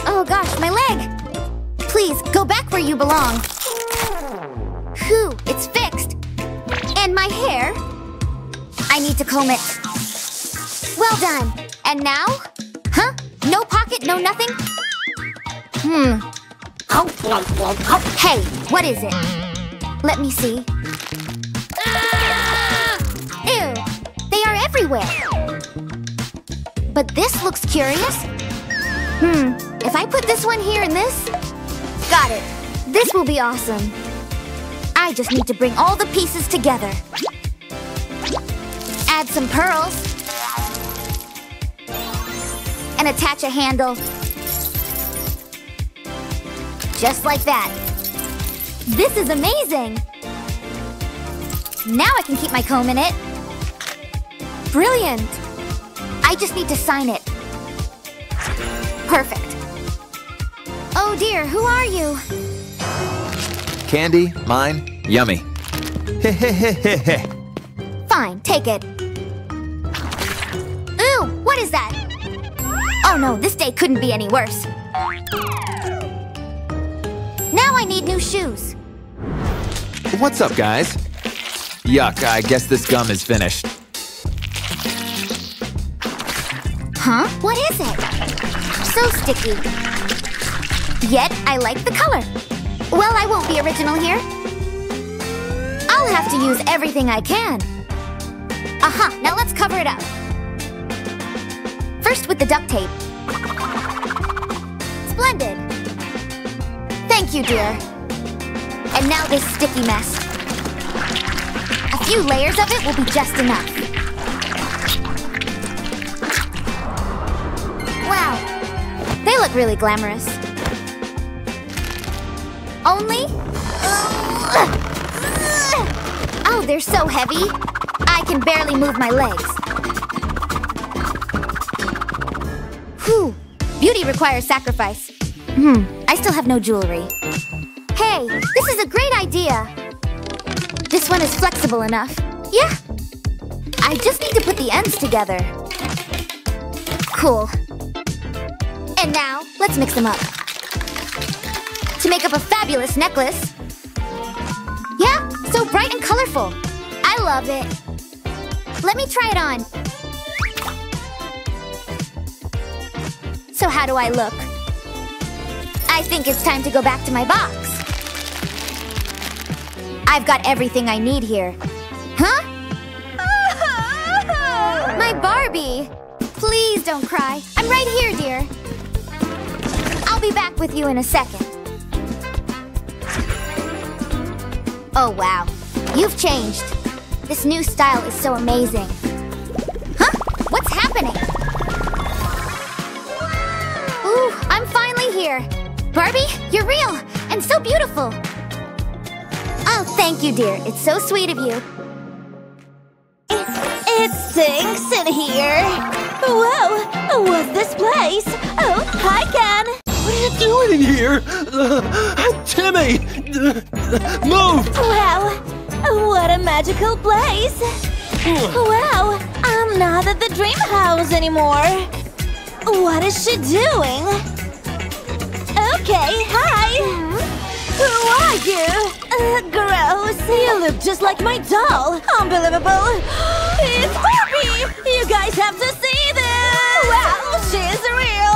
Oh gosh, my leg! Please, go back where you belong. Phew, it's fixed! And my hair? I need to comb it. Well done! And now? Huh? No pocket, no nothing? Hey, what is it? Let me see. Ew! They are everywhere! But this looks curious. If I put this one here and this… Got it! This will be awesome! I I just need to bring all the pieces together. Add some pearls. And attach a handle. Just like that. This is amazing! Now I can keep my comb in it. Brilliant! I just need to sign it. Perfect. Oh dear, who are you? Candy, mine, yummy. Heh. Fine, take it. Ooh, what is that? Oh no, this day couldn't be any worse. Now I need new shoes. What's up, guys? Yuck, I guess this gum is finished. Huh? What is it? So sticky. Yet, I like the color. Well, I won't be original here. I'll have to use everything I can. Aha, now let's cover it up. First with the duct tape. Splendid. Thank you, dear. And now this sticky mess. A few layers of it will be just enough. Wow, they look really glamorous. Only... Oh, they're so heavy. I can barely move my legs. Whew, beauty requires sacrifice. I still have no jewelry. Hey, this is a great idea. This one is flexible enough. Yeah. I just need to put the ends together. Cool. And now, let's mix them up. To make up a fabulous necklace. Yeah, so bright and colorful. I love it. Let me try it on. So how do I look? I think it's time to go back to my box. I've got everything I need here. Huh? My Barbie! Please don't cry. I'm right here, dear. I'll be back with you in a second. Oh, wow. You've changed. This new style is so amazing. Huh? What's happening? Ooh, I'm finally here. Barbie, you're real and so beautiful. Oh, thank you, dear. It's so sweet of you. It stinks in here. Whoa, what's this place? Oh, hi, Ken. What are you doing in here? Timmy! Move! Wow! What a magical place! Wow! I'm not at the dream house anymore! What is she doing? Okay, hi! Who are you? Gross! You look just like my doll! Unbelievable! It's Barbie! You guys have to see this! Wow! She's real!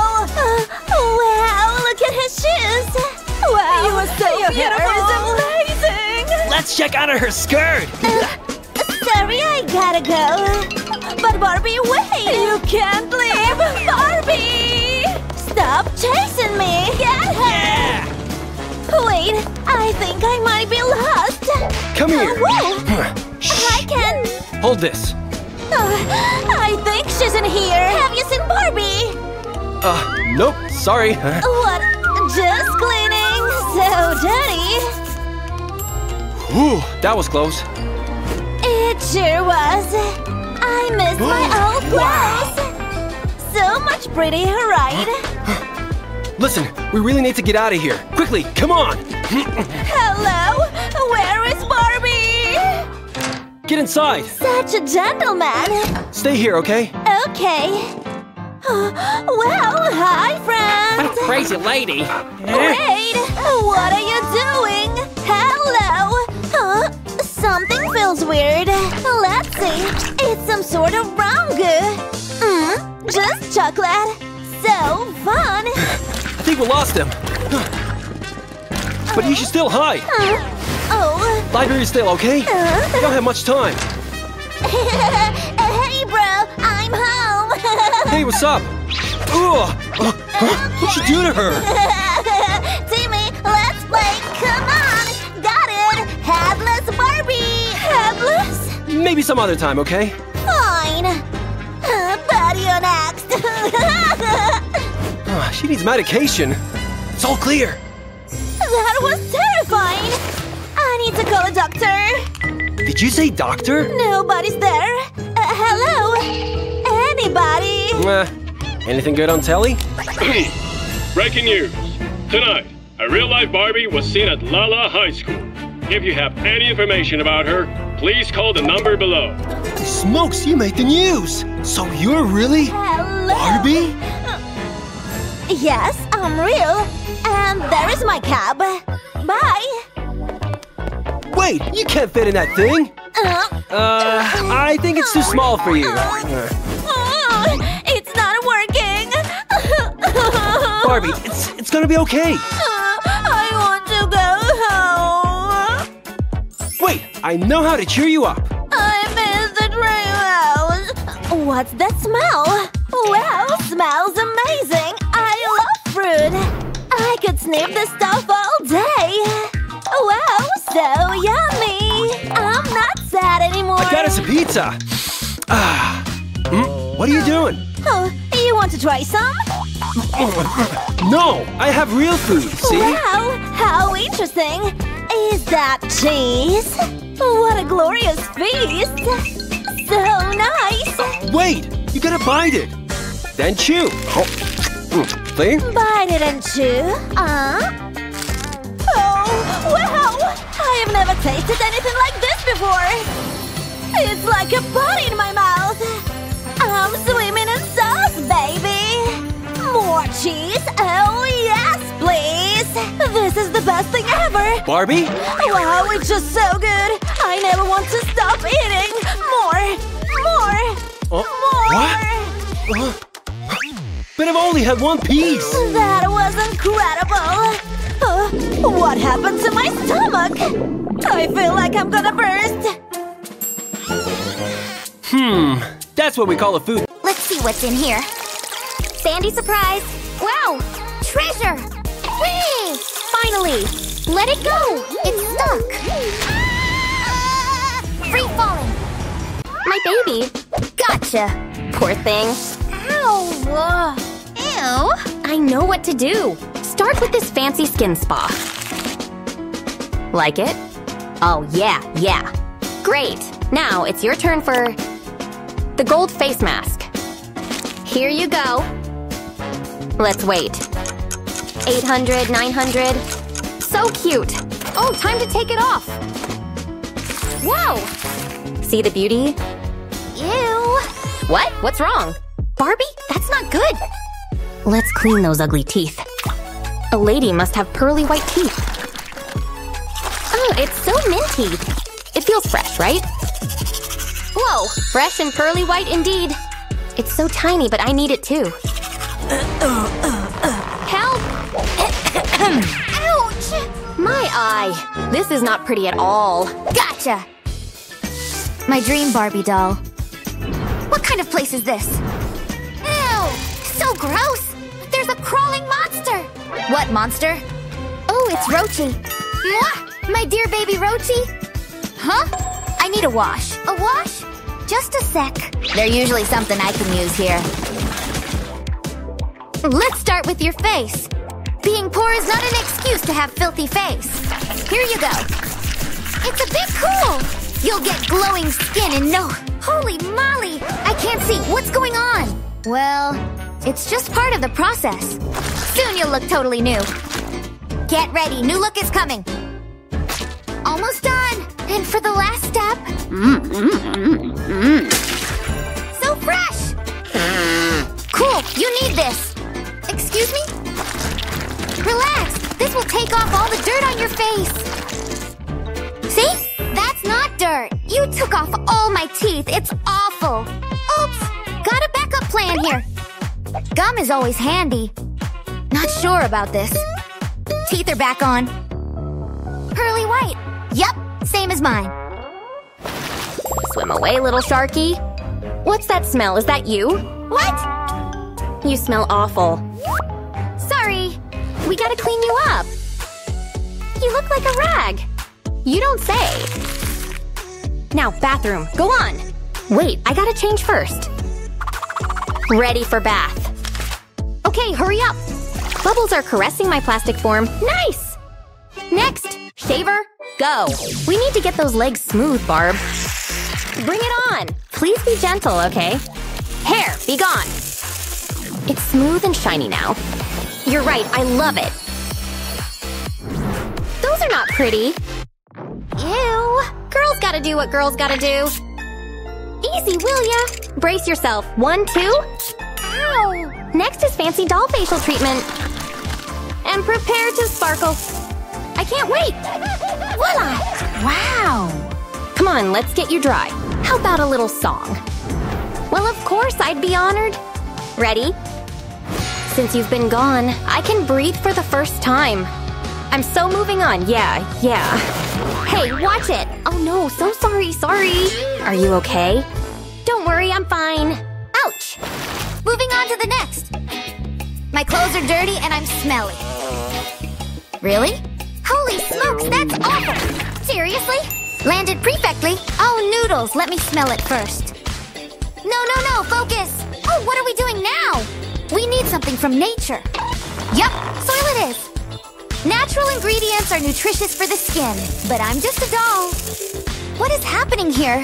Wow, look at his shoes! Wow, you are so beautiful! It's amazing! Let's check out her skirt! Sorry, I gotta go. But Barbie, wait! You can't leave! Barbie! Stop chasing me! Get her! Yeah. Wait, I think I might be lost! Come here! Hi, Ken! Hold this. I think she's in here! Have you seen Barbie? Nope, sorry. What? Just cleaning? So dirty. Ooh, that was close. It sure was. I missed my old clothes. So much prettier, right? Listen, we really need to get out of here. Quickly, come on. Hello? Where is Barbie? Get inside. Such a gentleman. Stay here, okay? Okay. Well, hi, friends! What a crazy lady! Wait! What are you doing? Hello! Huh? Something feels weird. Let's see. It's some sort of rangu. Just chocolate. So fun! I think we lost him. But you should still hide. Oh. Library's still okay? We don't have much time. Hey, bro! I'm home! Hey, what's up? Okay. What'd you do to her? Timmy, let's play. Come on. Got it. Have Maybe some other time, okay? Fine. Buddy on axe. She needs medication. It's all clear. That was terrifying. I need to call a doctor. Did you say doctor? Nobody's there. Hello? Anybody? Anything good on telly? Breaking news. Tonight, a real-life Barbie was seen at Lala High School. If you have any information about her, please call the number below. Smokes, you made the news! So you're really... Hello? Barbie? Yes, I'm real. And there is my cab. Bye! Wait, you can't fit in that thing! I think it's too small for you. It's not working! Barbie, it's gonna be okay! I want to go home! Wait, I know how to cheer you up! I miss the treehouse! What's that smell? Wow, smells amazing! I love fruit! I could sniff this stuff all day! Wow, so yummy! I'm not sad anymore! I got us a pizza! What are you doing? Oh, you want to try some? No! I have real food, see? Wow! How interesting! Is that cheese? What a glorious feast! So nice! Wait! You gotta bite it! Then chew! Bite it and chew? Oh! Wow! I have never tasted anything like this before! It's like a body in my mouth! I'm swimming in sauce, baby! More cheese? Oh, yes, please! This is the best thing ever! Barbie? Wow, it's just so good! I never want to stop eating! More! What? But I've only had one piece! That was incredible! What happened to my stomach? I feel like I'm gonna burst! That's what we call a food. Let's see what's in here. Sandy surprise! Wow! Treasure! Whee! Finally! Let it go! It's stuck! Free falling! My baby! Gotcha! Poor thing! Ow! Ew! I know what to do! Start with this fancy skin spa. Like it? Oh yeah, yeah! Great! Now it's your turn for... the gold face mask. Here you go! Let's wait. 800, 900. So cute! Oh, time to take it off! Whoa! See the beauty? Ew! What? What's wrong? Barbie, that's not good! Let's clean those ugly teeth. A lady must have pearly white teeth. Oh, it's so minty! It feels fresh, right? Whoa! Fresh and pearly white indeed! It's so tiny, but I need it too. Help! Ouch! My eye! This is not pretty at all. Gotcha! My dream Barbie doll. What kind of place is this? Ew! So gross! There's a crawling monster! What monster? Oh, it's Rochi. Mwah! My dear baby Rochi! Huh? I need a wash. A wash? Just a sec. There's usually something I can use here. Let's start with your face. Being poor is not an excuse to have filthy face. Here you go. It's a bit cool. You'll get glowing skin and no... Holy moly! I can't see. What's going on? Well, it's just part of the process. Soon you'll look totally new. Get ready. New look is coming. Almost done. And for the last step... So fresh! Cool, you need this! Excuse me? Relax! This will take off all the dirt on your face! See? That's not dirt! You took off all my teeth! It's awful! Oops! Got a backup plan here! Gum is always handy. Not sure about this. Teeth are back on. Pearly white! Yep! Same as mine. Swim away, little sharky. What's that smell? Is that you? What? You smell awful. Sorry. We gotta clean you up. You look like a rag. You don't say. Now bathroom, go on! Wait, I gotta change first. Ready for bath. Okay, hurry up! Bubbles are caressing my plastic form. Nice! Next! Shaver, go! We need to get those legs smooth, Barb. Bring it on! Please be gentle, okay? Hair, be gone! It's smooth and shiny now. You're right, I love it! Those are not pretty. Ew! Girls gotta do what girls gotta do. Easy, will ya? Brace yourself. 1, 2. Ow! Next is fancy doll facial treatment. And prepare to sparkle. I can't wait! Voila! Wow! Come on, let's get you dry. How about a little song? Well, of course, I'd be honored. Ready? Since you've been gone, I can breathe for the first time. I'm so moving on, yeah. Hey, watch it! Oh no, so sorry. Are you okay? Don't worry, I'm fine. Ouch! Moving on to the next! My clothes are dirty and I'm smelly. Really? Holy smokes, that's awful! Seriously? Landed perfectly. Oh, noodles, let me smell it first. No, focus! Oh, what are we doing now? We need something from nature. Yep, soil it is. Natural ingredients are nutritious for the skin, but I'm just a doll. What is happening here?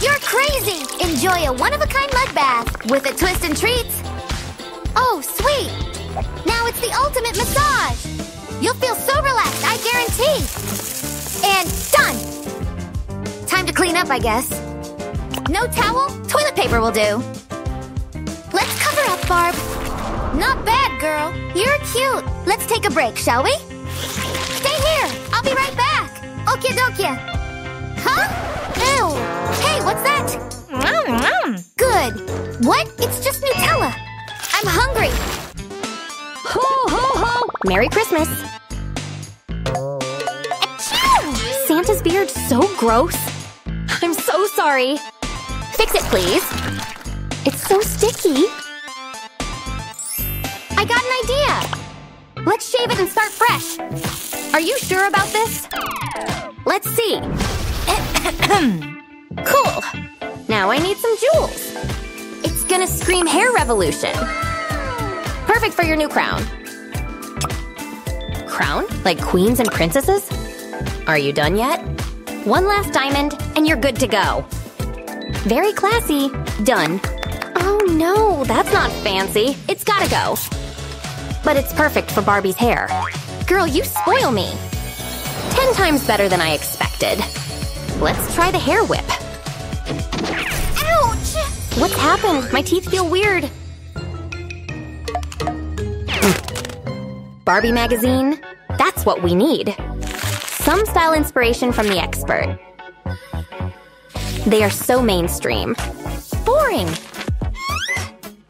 You're crazy! Enjoy a one-of-a-kind mud bath with a twist and treats. Oh, sweet! Now it's the ultimate massage! You'll feel so relaxed, I guarantee! And done! Time to clean up, I guess. No towel? Toilet paper will do. Let's cover up, Barb. Not bad, girl. You're cute. Let's take a break, shall we? Stay here. I'll be right back. Okie dokie. Huh? Ew. Hey, what's that? Good. What? It's just Nutella. I'm hungry. Ho, ho, ho. Merry Christmas. Achoo! Santa's beard's so gross. I'm so sorry. Fix it, please. It's so sticky. I got an idea! Let's shave it and start fresh! Are you sure about this? Let's see. Cool! Now I need some jewels. It's gonna scream hair revolution. Perfect for your new crown. Crown? Like queens and princesses? Are you done yet? One last diamond and you're good to go. Very classy. Done. Oh no, that's not fancy. It's gotta go. But it's perfect for Barbie's hair. Girl, you spoil me. 10 times better than I expected. Let's try the hair whip. Ouch! What's happened? My teeth feel weird. Barbie magazine? That's what we need. Some style inspiration from the expert. They are so mainstream. Boring.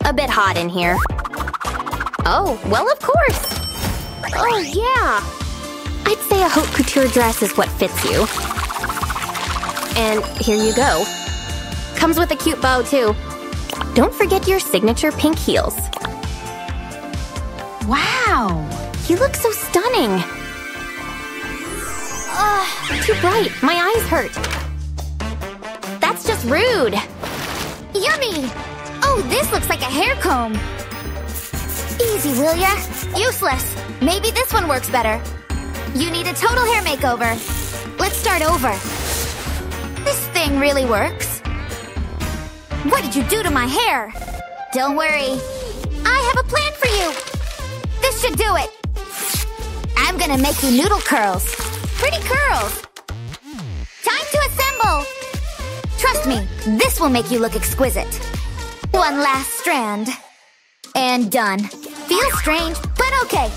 A bit hot in here. Oh, well, of course! Oh, yeah! I'd say a haute couture dress is what fits you. And here you go. Comes with a cute bow, too. Don't forget your signature pink heels. Wow! You look so stunning! Too bright. My eyes hurt. That's just rude! Yummy! Oh, this looks like a hair comb! Easy, will ya? Useless. Maybe this one works better. You need a total hair makeover. Let's start over. This thing really works. What did you do to my hair? Don't worry. I have a plan for you. This should do it. I'm gonna make you noodle curls. Pretty curls. Time to assemble. Trust me, this will make you look exquisite. One last strand. And done. Feels strange, but okay.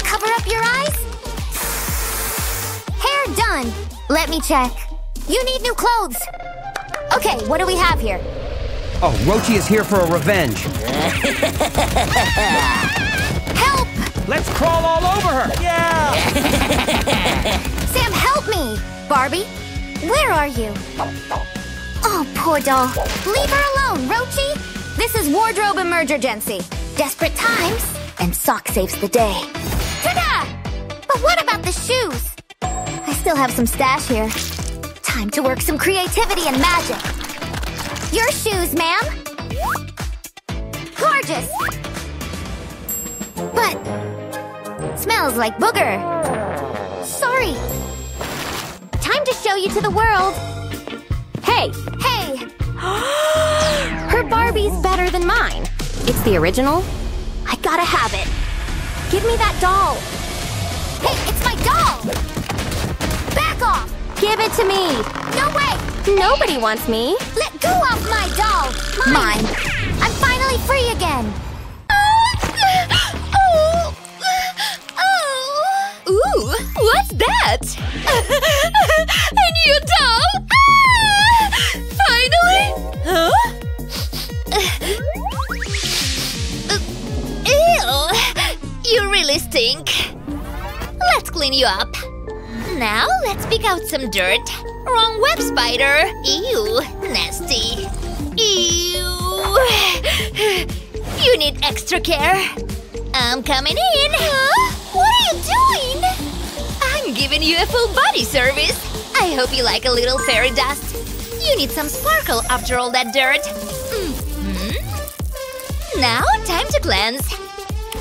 Cover up your eyes. Hair done. Let me check. You need new clothes. Okay, what do we have here? Oh, Rochi is here for a revenge. Help! Let's crawl all over her. Yeah! Sam, help me! Barbie, where are you? Oh, poor doll. Leave her alone, Rochi! This is wardrobe emergency. Desperate times, and sock saves the day. Ta-da! But what about the shoes? I still still have some stash here. Time to work some creativity and magic. Your shoes, ma'am. Gorgeous. But smells like booger. Sorry. Time to show you to the world. Hey. Hey. Her Barbie's better than mine. It's the original. I gotta have it. Give me that doll. Hey, it's my doll. Back off. Give it to me. No way. Nobody wants me. Let go of my doll. Mine. I'm finally free again. Oh. Ooh, what's that? A new doll. Ah! Finally. Huh? You really stink. Let's clean you up. Now let's pick out some dirt. Wrong web, spider. Ew, nasty. Ew. You need extra care. I'm coming in. Huh? What are you doing? I'm giving you a full body service. I hope you like a little fairy dust. You need some sparkle after all that dirt. Mm-hmm. Now time to cleanse.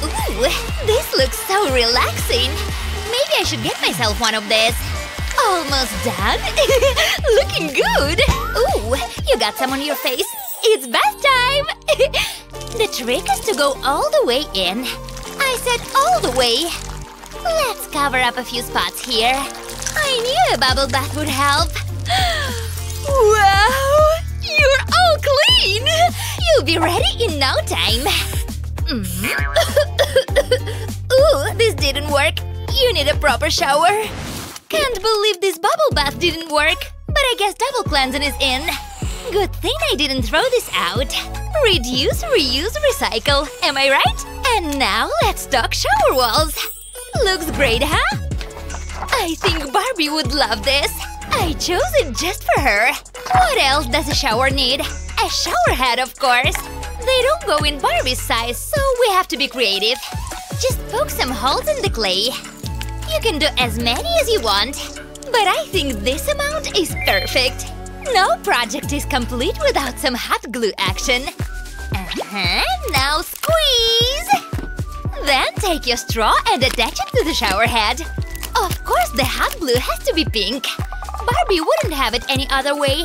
Ooh, this looks so relaxing. Maybe I should get myself one of these. Almost done. Looking good. Ooh, you got some on your face. It's bath time. The trick is to go all the way in. I said all the way. Let's cover up a few spots here. I knew a bubble bath would help. Wow! You're all clean. You'll be ready in no time. Ooh, this didn't work. You need a proper shower. Can't believe this bubble bath didn't work. But I guess double cleansing is in. Good thing I didn't throw this out. Reduce, reuse, recycle. Am I right? And now let's talk shower walls. Looks great, huh? I think Barbie would love this. I chose it just for her. What else does a shower need? A shower head, of course. They don't go in Barbie's size, so we have to be creative. Just poke some holes in the clay. You can do as many as you want. But I think this amount is perfect. No project is complete without some hot glue action. Now squeeze! Then take your straw and attach it to the shower head. Of course, the hot glue has to be pink. Barbie wouldn't have it any other way.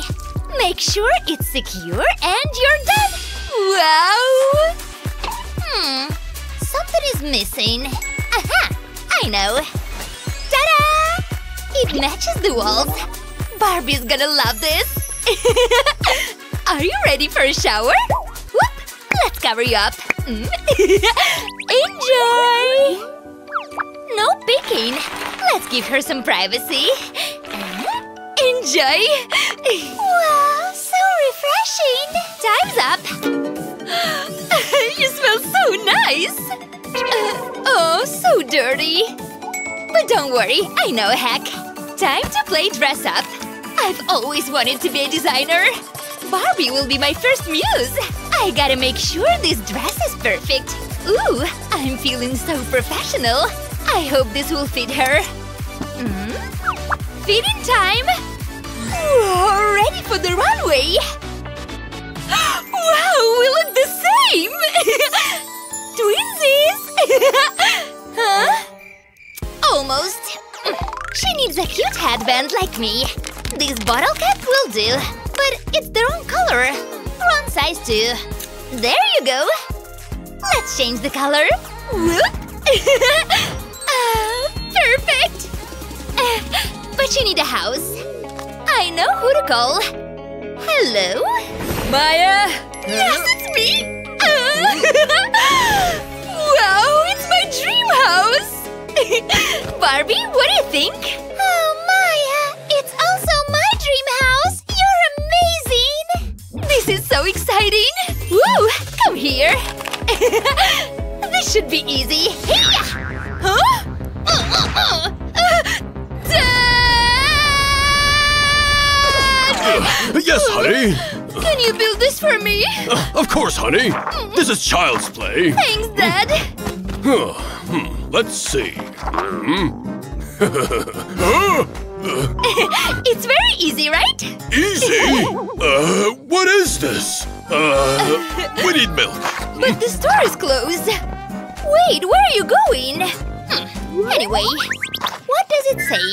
Make sure it's secure and you're done! Wow! Something is missing. Aha! I know! Ta-da! It matches the walls. Barbie's gonna love this! Are you ready for a shower? Whoop! Let's cover you up. Enjoy! No peeking. Let's give her some privacy. Enjoy! Wow, so refreshing! Time's up! You smell so nice! Oh, so dirty! But don't worry, I know a hack! Time to play dress up! I've always wanted to be a designer! Barbie will be my first muse! I gotta make sure this dress is perfect! Ooh, I'm feeling so professional! I hope this will fit her! Feeding time! Whoa, ready for the runway! Wow, we look the same! Twinsies! Huh? Almost. She needs a cute headband like me. This bottle cap will do. But it's the wrong color. Wrong size too. There you go! Let's change the color. Whoop! Perfect! But you need a house. I know who to call. Hello? Maya? Yes, it's me! Wow, it's my dream house! Barbie, what do you think? Oh, Maya, it's also my dream house! You're amazing! This is so exciting! Woo, come here! This should be easy. Hiya! Huh? Yes, honey! Can you build this for me? Of course, honey! This is child's play! Thanks, Dad! Let's see… It's very easy, right? Easy? What is this? We need milk. But the store is closed. Wait, where are you going? Anyway, what does it say?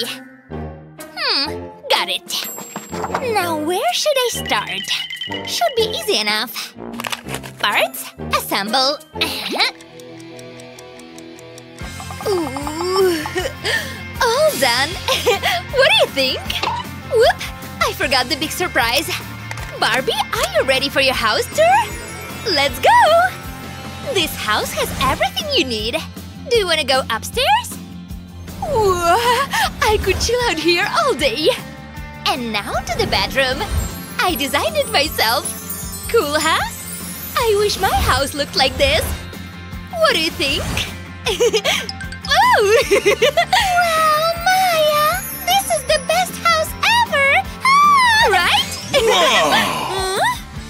Got it. Now where should I start? Should be easy enough. Parts, assemble. Ooh, all done. What do you think? Whoop, I forgot the big surprise. Barbie, are you ready for your house tour? Let's go! This house has everything you need. Do you want to go upstairs? Whoa, I could chill out here all day. And now to the bedroom. I designed it myself. Cool, huh? I wish my house looked like this. What do you think? Oh! Wow, Maya! This is the best house ever! Ah! Right? Wow! Huh?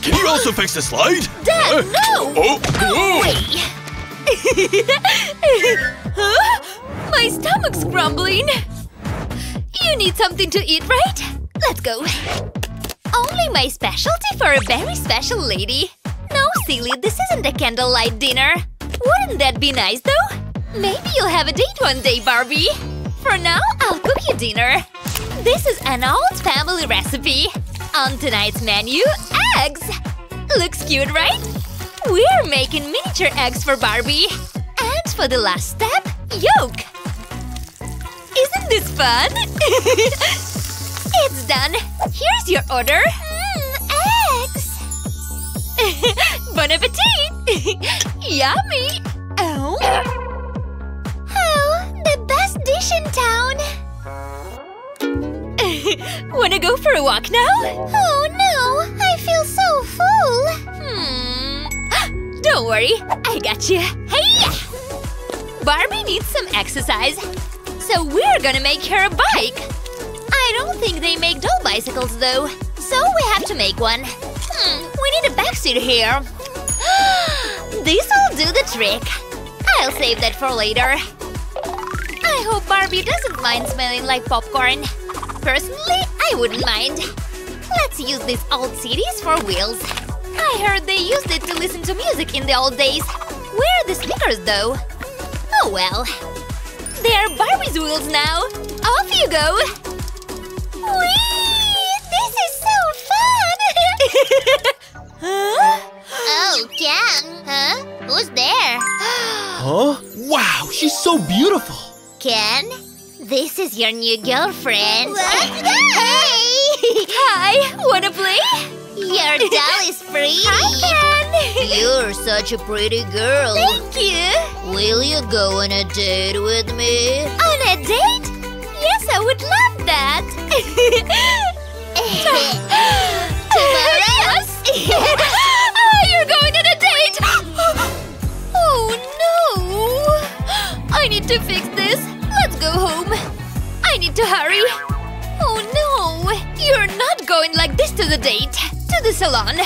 Can you also fix the slide? Dad, no! Oh! Oh wait! Huh? My stomach's grumbling. You need something to eat, right? Let's go. Only my specialty for a very special lady. No, silly, this isn't a candlelight dinner. Wouldn't that be nice, though? Maybe you'll have a date one day, Barbie. For now, I'll cook you dinner. This is an old family recipe. On tonight's menu, eggs! Looks cute, right? We're making miniature eggs for Barbie. And for the last step, yolk. Isn't this fun? It's done. Here's your order. Eggs! Bon appetit! Yummy! Oh? Oh, the best dish in town! Wanna go for a walk now? Oh no, I feel so full! Don't worry, I got you! Hey! Barbie needs some exercise, so we're gonna make her a bike! I don't think they make doll bicycles though, so we have to make one. We need a backseat here. This'll do the trick. I'll save that for later. I hope Barbie doesn't mind smelling like popcorn. Personally, I wouldn't mind. Let's use these old CDs for wheels. I heard they used it to listen to music in the old days. Where are the speakers, though? Oh well. They are Barbie's wheels now. Off you go! Whee! This is so fun! Huh? Oh, Ken! Huh? Who's there? Huh? Wow, she's so beautiful! Ken, this is your new girlfriend. What? Hey! Hi! Wanna play? Your doll is pretty! Hi, Ken! You're such a pretty girl! Thank you! Will you go on a date with me? On a date? Yes, I would love that! Yes. Oh, you're going on a date! Oh no! I need to fix this. Let's go home. I need to hurry. Oh no! You're not going like this to the date. To the salon.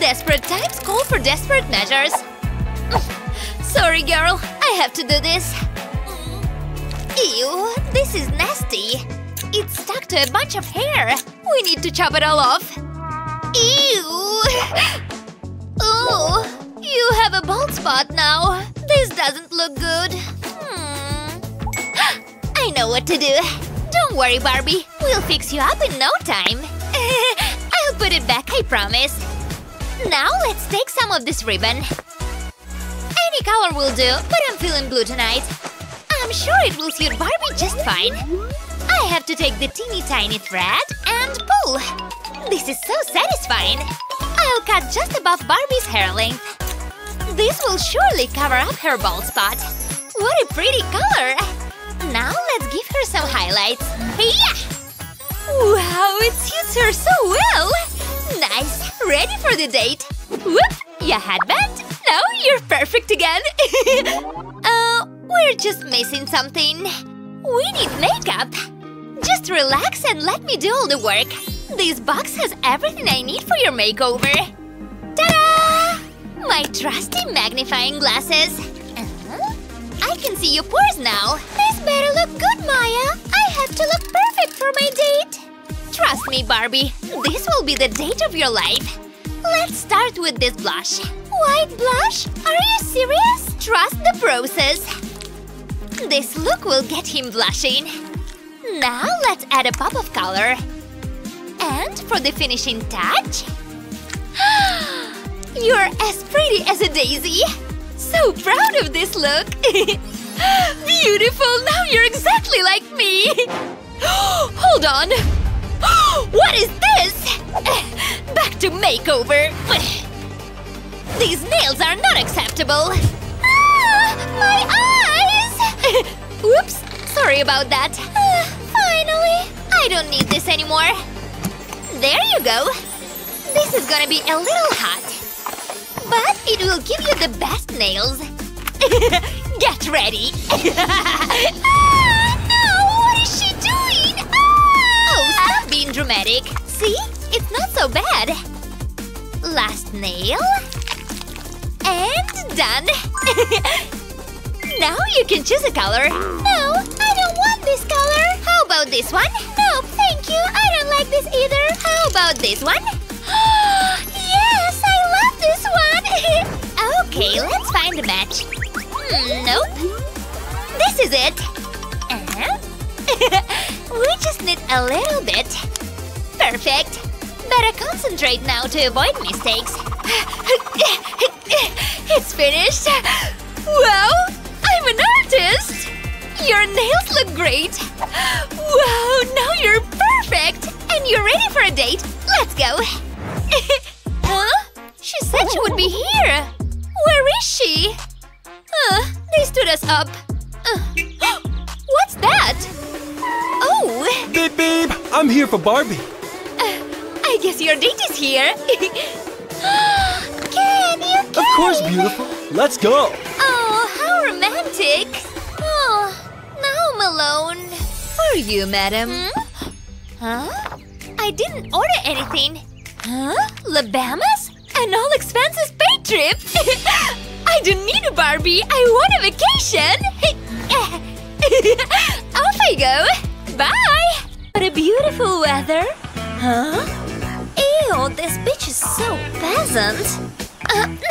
Desperate times call for desperate measures. Sorry, girl. I have to do this. Ew, this is nasty. It's stuck to a bunch of hair. We need to chop it all off. Ew! Oh, you have a bald spot now. This doesn't look good. I know what to do. Don't worry, Barbie. We'll fix you up in no time. I'll put it back, I promise. Now let's take some of this ribbon. Any color will do, but I'm feeling blue tonight. I'm sure it will suit Barbie just fine. I have to take the teeny tiny thread and pull. This is so satisfying. I'll cut just above Barbie's hair length. This will surely cover up her bald spot. What a pretty color! Now let's give her some highlights. Yeah! Wow, it suits her so well! Nice! Ready for the date! Whoop! Your headband? Now you're perfect again! We're just missing something. We need makeup. Just relax and let me do all the work. This box has everything I need for your makeover. Ta-da! My trusty magnifying glasses. I can see your pores now. This better look good, Maya. I had have to look perfect for my date. Trust me, Barbie, this will be the date of your life. Let's start with this blush. White blush? Are you serious? Trust the process. This look will get him blushing. Now let's add a pop of color. And for the finishing touch… You're as pretty as a daisy! So proud of this look! Beautiful! Now you're exactly like me! Hold on! What is this? Back to makeover! These nails are not acceptable! Ah! My eyes! Whoops! Sorry about that! Finally! I don't need this anymore! There you go! This is gonna be a little hot. But it will give you the best nails. Get ready! Ah, no! What is she doing? Ah! Oh, stop being dramatic. See? It's not so bad. Last nail… And done! Now you can choose a color. No, I don't want this color. How about this one? No, thank you. I don't like this either. How about this one? Yes, I love this one. Okay, let's find a match. Nope. This is it. We just need a little bit. Perfect. Better concentrate now to avoid mistakes. It's finished. Wow, I'm an artist. Your nails look great. Wow, now you're perfect. And you're ready for a date. Let's go. Huh? She said she would be here. Where is she? They stood us up. What's that? Oh. Hey, babe. I'm here for Barbie. I guess your date is here. Ken, you came. Of course, beautiful. Let's go. Oh, how romantic. Oh, now I'm alone. For you, madam. Hmm? Huh? I didn't order anything. Huh? Labamas? An all-expenses paid trip? I don't need a Barbie! I want a vacation! Off I go! Bye! What a beautiful weather! Huh? Ew, this beach is so pleasant!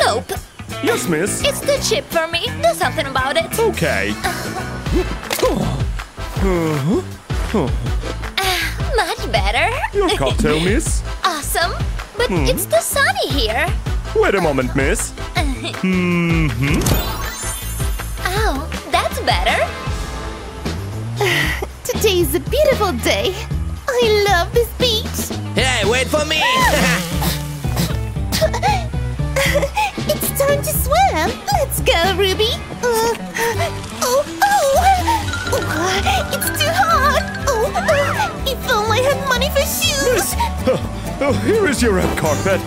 Nope! Yes, miss? It's too cheap for me! Do something about it! Okay! Much better! Your cocktail, miss? Awesome! But it's too sunny here! Wait a moment, miss! Oh, that's better! Today is a beautiful day! I love this beach! Hey, wait for me! It's time to swim! Let's go, Ruby! It's too hot! If only I had money for shoes! Here is your red carpet!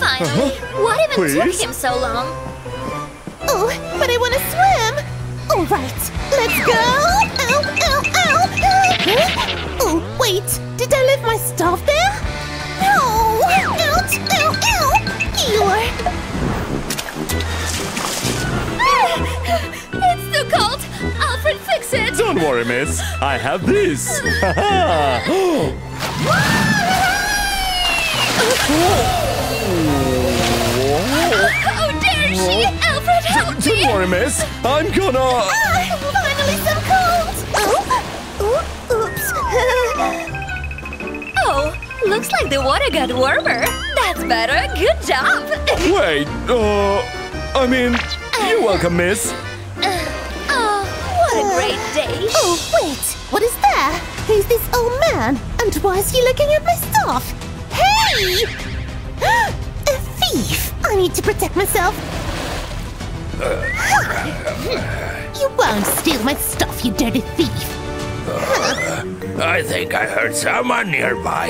Finally! What even took him so long? Oh, but I want to swim! Alright, let's go! Oh, wait! Did I leave my stuff there? No! Ouch! Ow! Ow! It's too cold! Alfred, fix it! Don't worry, miss! I have this! How dare she! Alfred, help me! Don't worry, miss. I'm gonna… finally some cold! Oops. Oh, looks like the water got warmer. That's better. Good job. Wait, I mean, you're welcome, miss. Oh, what a great day. Oh, wait. What is that? Who's this old man? And why is he looking at my stuff? Hey! A thief! I need to protect myself! You won't steal my stuff, you dirty thief! I think I heard someone nearby.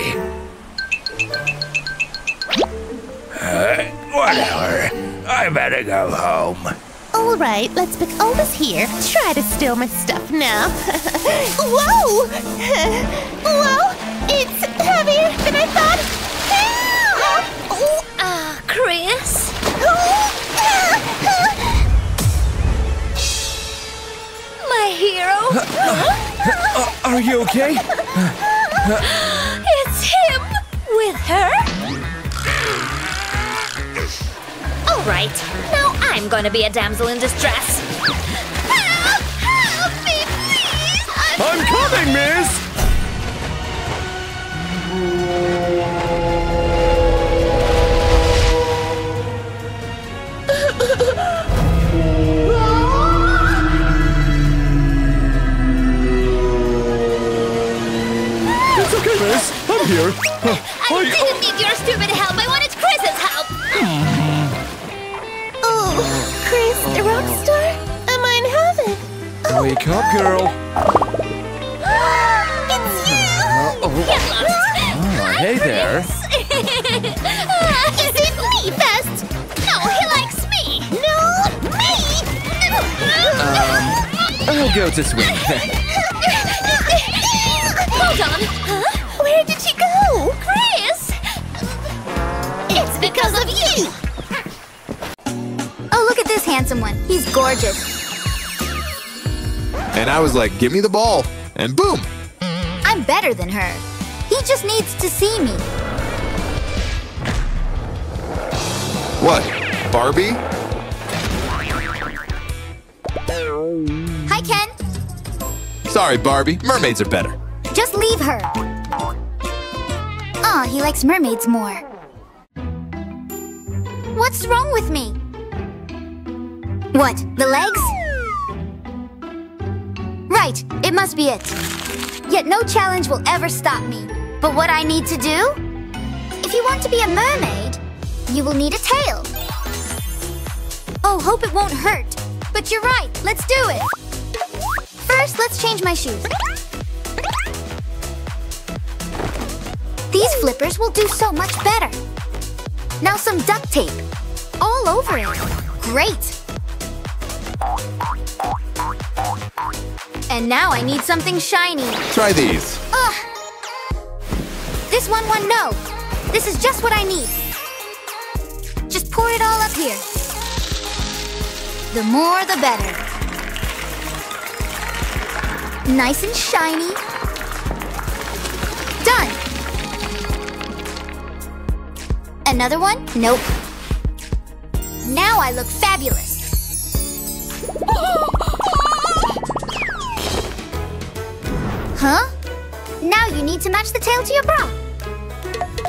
Whatever. I better go home. Alright, let's put all this here. Try to steal my stuff now. Whoa! Whoa! It's heavier than I thought! Chris? My hero? Are you okay? It's him! With her? Alright, now I'm gonna be a damsel in distress. Help! Help me, please! I'm coming, miss! It's okay, miss. I'm here. I didn't need your stupid help. I wanted Chris's help. Oh, Chris, the rock star? Am I in heaven? Oh. Wake up, girl. It's you! Get lost. Hey there! He saved me first! No, he likes me! No, me! I'll go to swim. Hold on! Huh? Where did she go? Chris! It's because of you! Oh, look at this handsome one. He's gorgeous. And I was like, give me the ball! And boom! I'm better than her. He just needs to see me. What? Barbie? Hi, Ken. Sorry, Barbie. Mermaids are better. Just leave her. Aw, he likes mermaids more. What's wrong with me? What? The legs? Right. It must be it. Yet no challenge will ever stop me. But what I need to do? If you want to be a mermaid, you will need a tail. Oh, hope it won't hurt. But you're right, let's do it. First, let's change my shoes. These flippers will do so much better. Now some duct tape. All over it. Great. And now I need something shiny. Try these. Ugh. This one, no. This is just what I need. Just pour it all up here. The more, the better. Nice and shiny. Done. Another one? Nope. Now I look fabulous. Huh? Now you need to match the tail to your bra.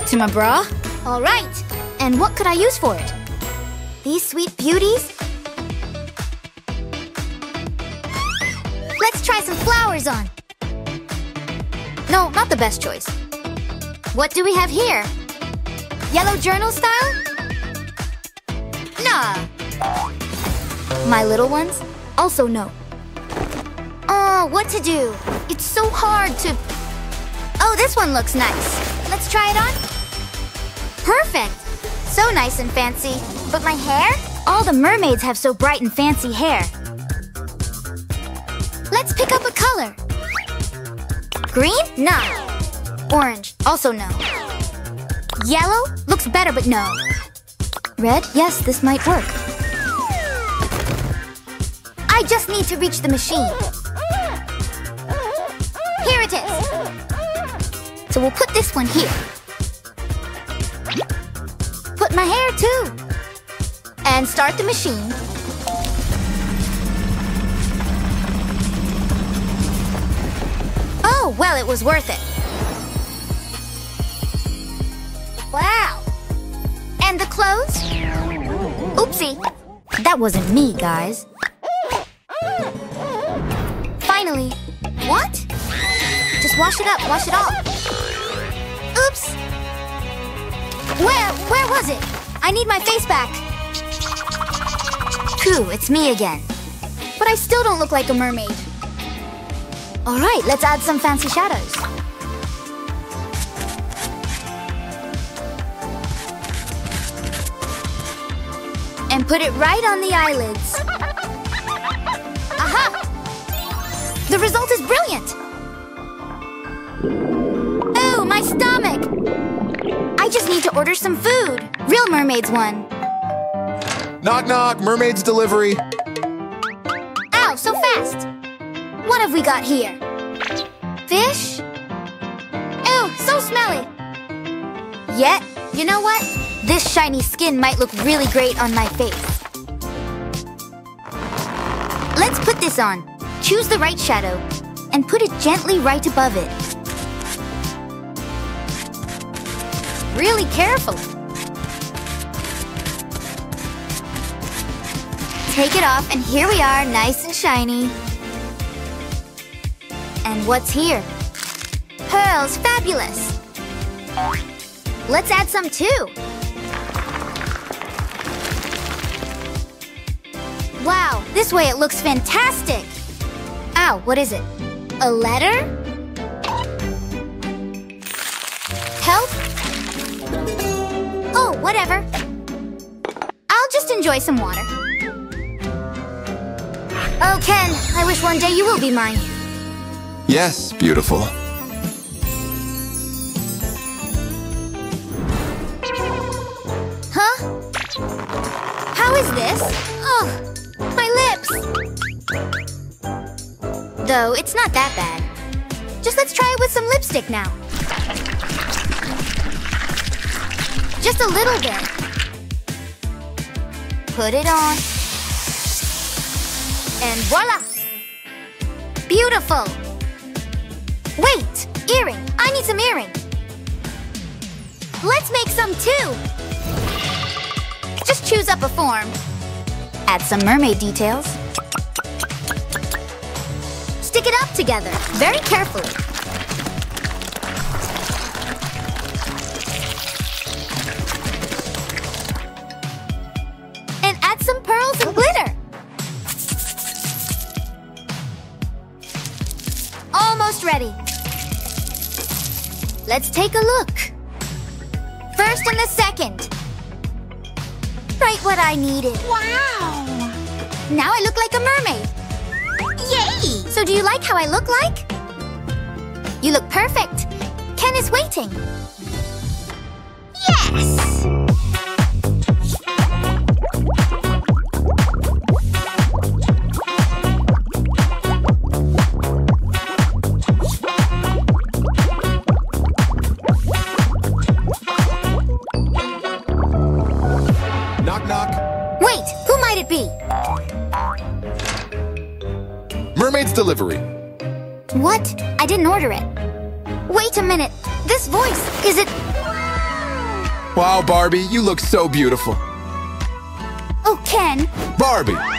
To my bra? All right. And what could I use for it? These sweet beauties? Let's try some flowers on. No, not the best choice. What do we have here? Yellow journal style? Nah. My little ones? Also no. Oh, what to do? It's so hard to... Oh, this one looks nice. Let's try it on. Perfect. So nice and fancy. But my hair? All the mermaids have so bright and fancy hair. Let's pick up a color. Green? No. Orange? Also no. Yellow? Looks better, but no. Red? Yes, this might work. I just need to reach the machine. Here it is. So we'll put this one here. Put my hair too. And start the machine. Oh, well, it was worth it. Wow. And the clothes? Oopsie. That wasn't me, guys. Finally. What? Just wash it up, wash it all. Oops! Where was it? I need my face back. Phew, it's me again. But I still don't look like a mermaid. All right, let's add some fancy shadows. And put it right on the eyelids. Aha! The result is brilliant! Ooh, my stomach! I just need to order some food. Real mermaids one. Knock, knock, mermaid's delivery. Ow, so fast. What have we got here? Fish? Ew, so smelly! Yet, you know what? This shiny skin might look really great on my face. Let's put this on. Choose the right shadow and put it gently right above it. Really careful. Take it off and here we are, nice and shiny. And what's here? Pearls, fabulous! Let's add some too! Wow, this way it looks fantastic! Ow, what is it? A letter? Help? Oh, whatever. I'll just enjoy some water. Oh, Ken, I wish one day you will be mine. Yes, beautiful. Huh? How is this? Oh, my lips! Though, it's not that bad. Just let's try it with some lipstick now. Just a little bit. Put it on. And voila! Beautiful! Wait! Earring! I need some earring! Let's make some too! Just choose up a form. Add some mermaid details. Stick it up together, very carefully. And add some pearls and glitter. Almost ready. Let's take a look. First and the second. Right what I needed. Wow! Now I look like a mermaid. Yay! So do you like how I look like? You look perfect. Ken is waiting. Yes! Delivery. What? I didn't order it. Wait a minute. This voice, is it... Wow, Barbie, you look so beautiful. Oh, Ken. Barbie.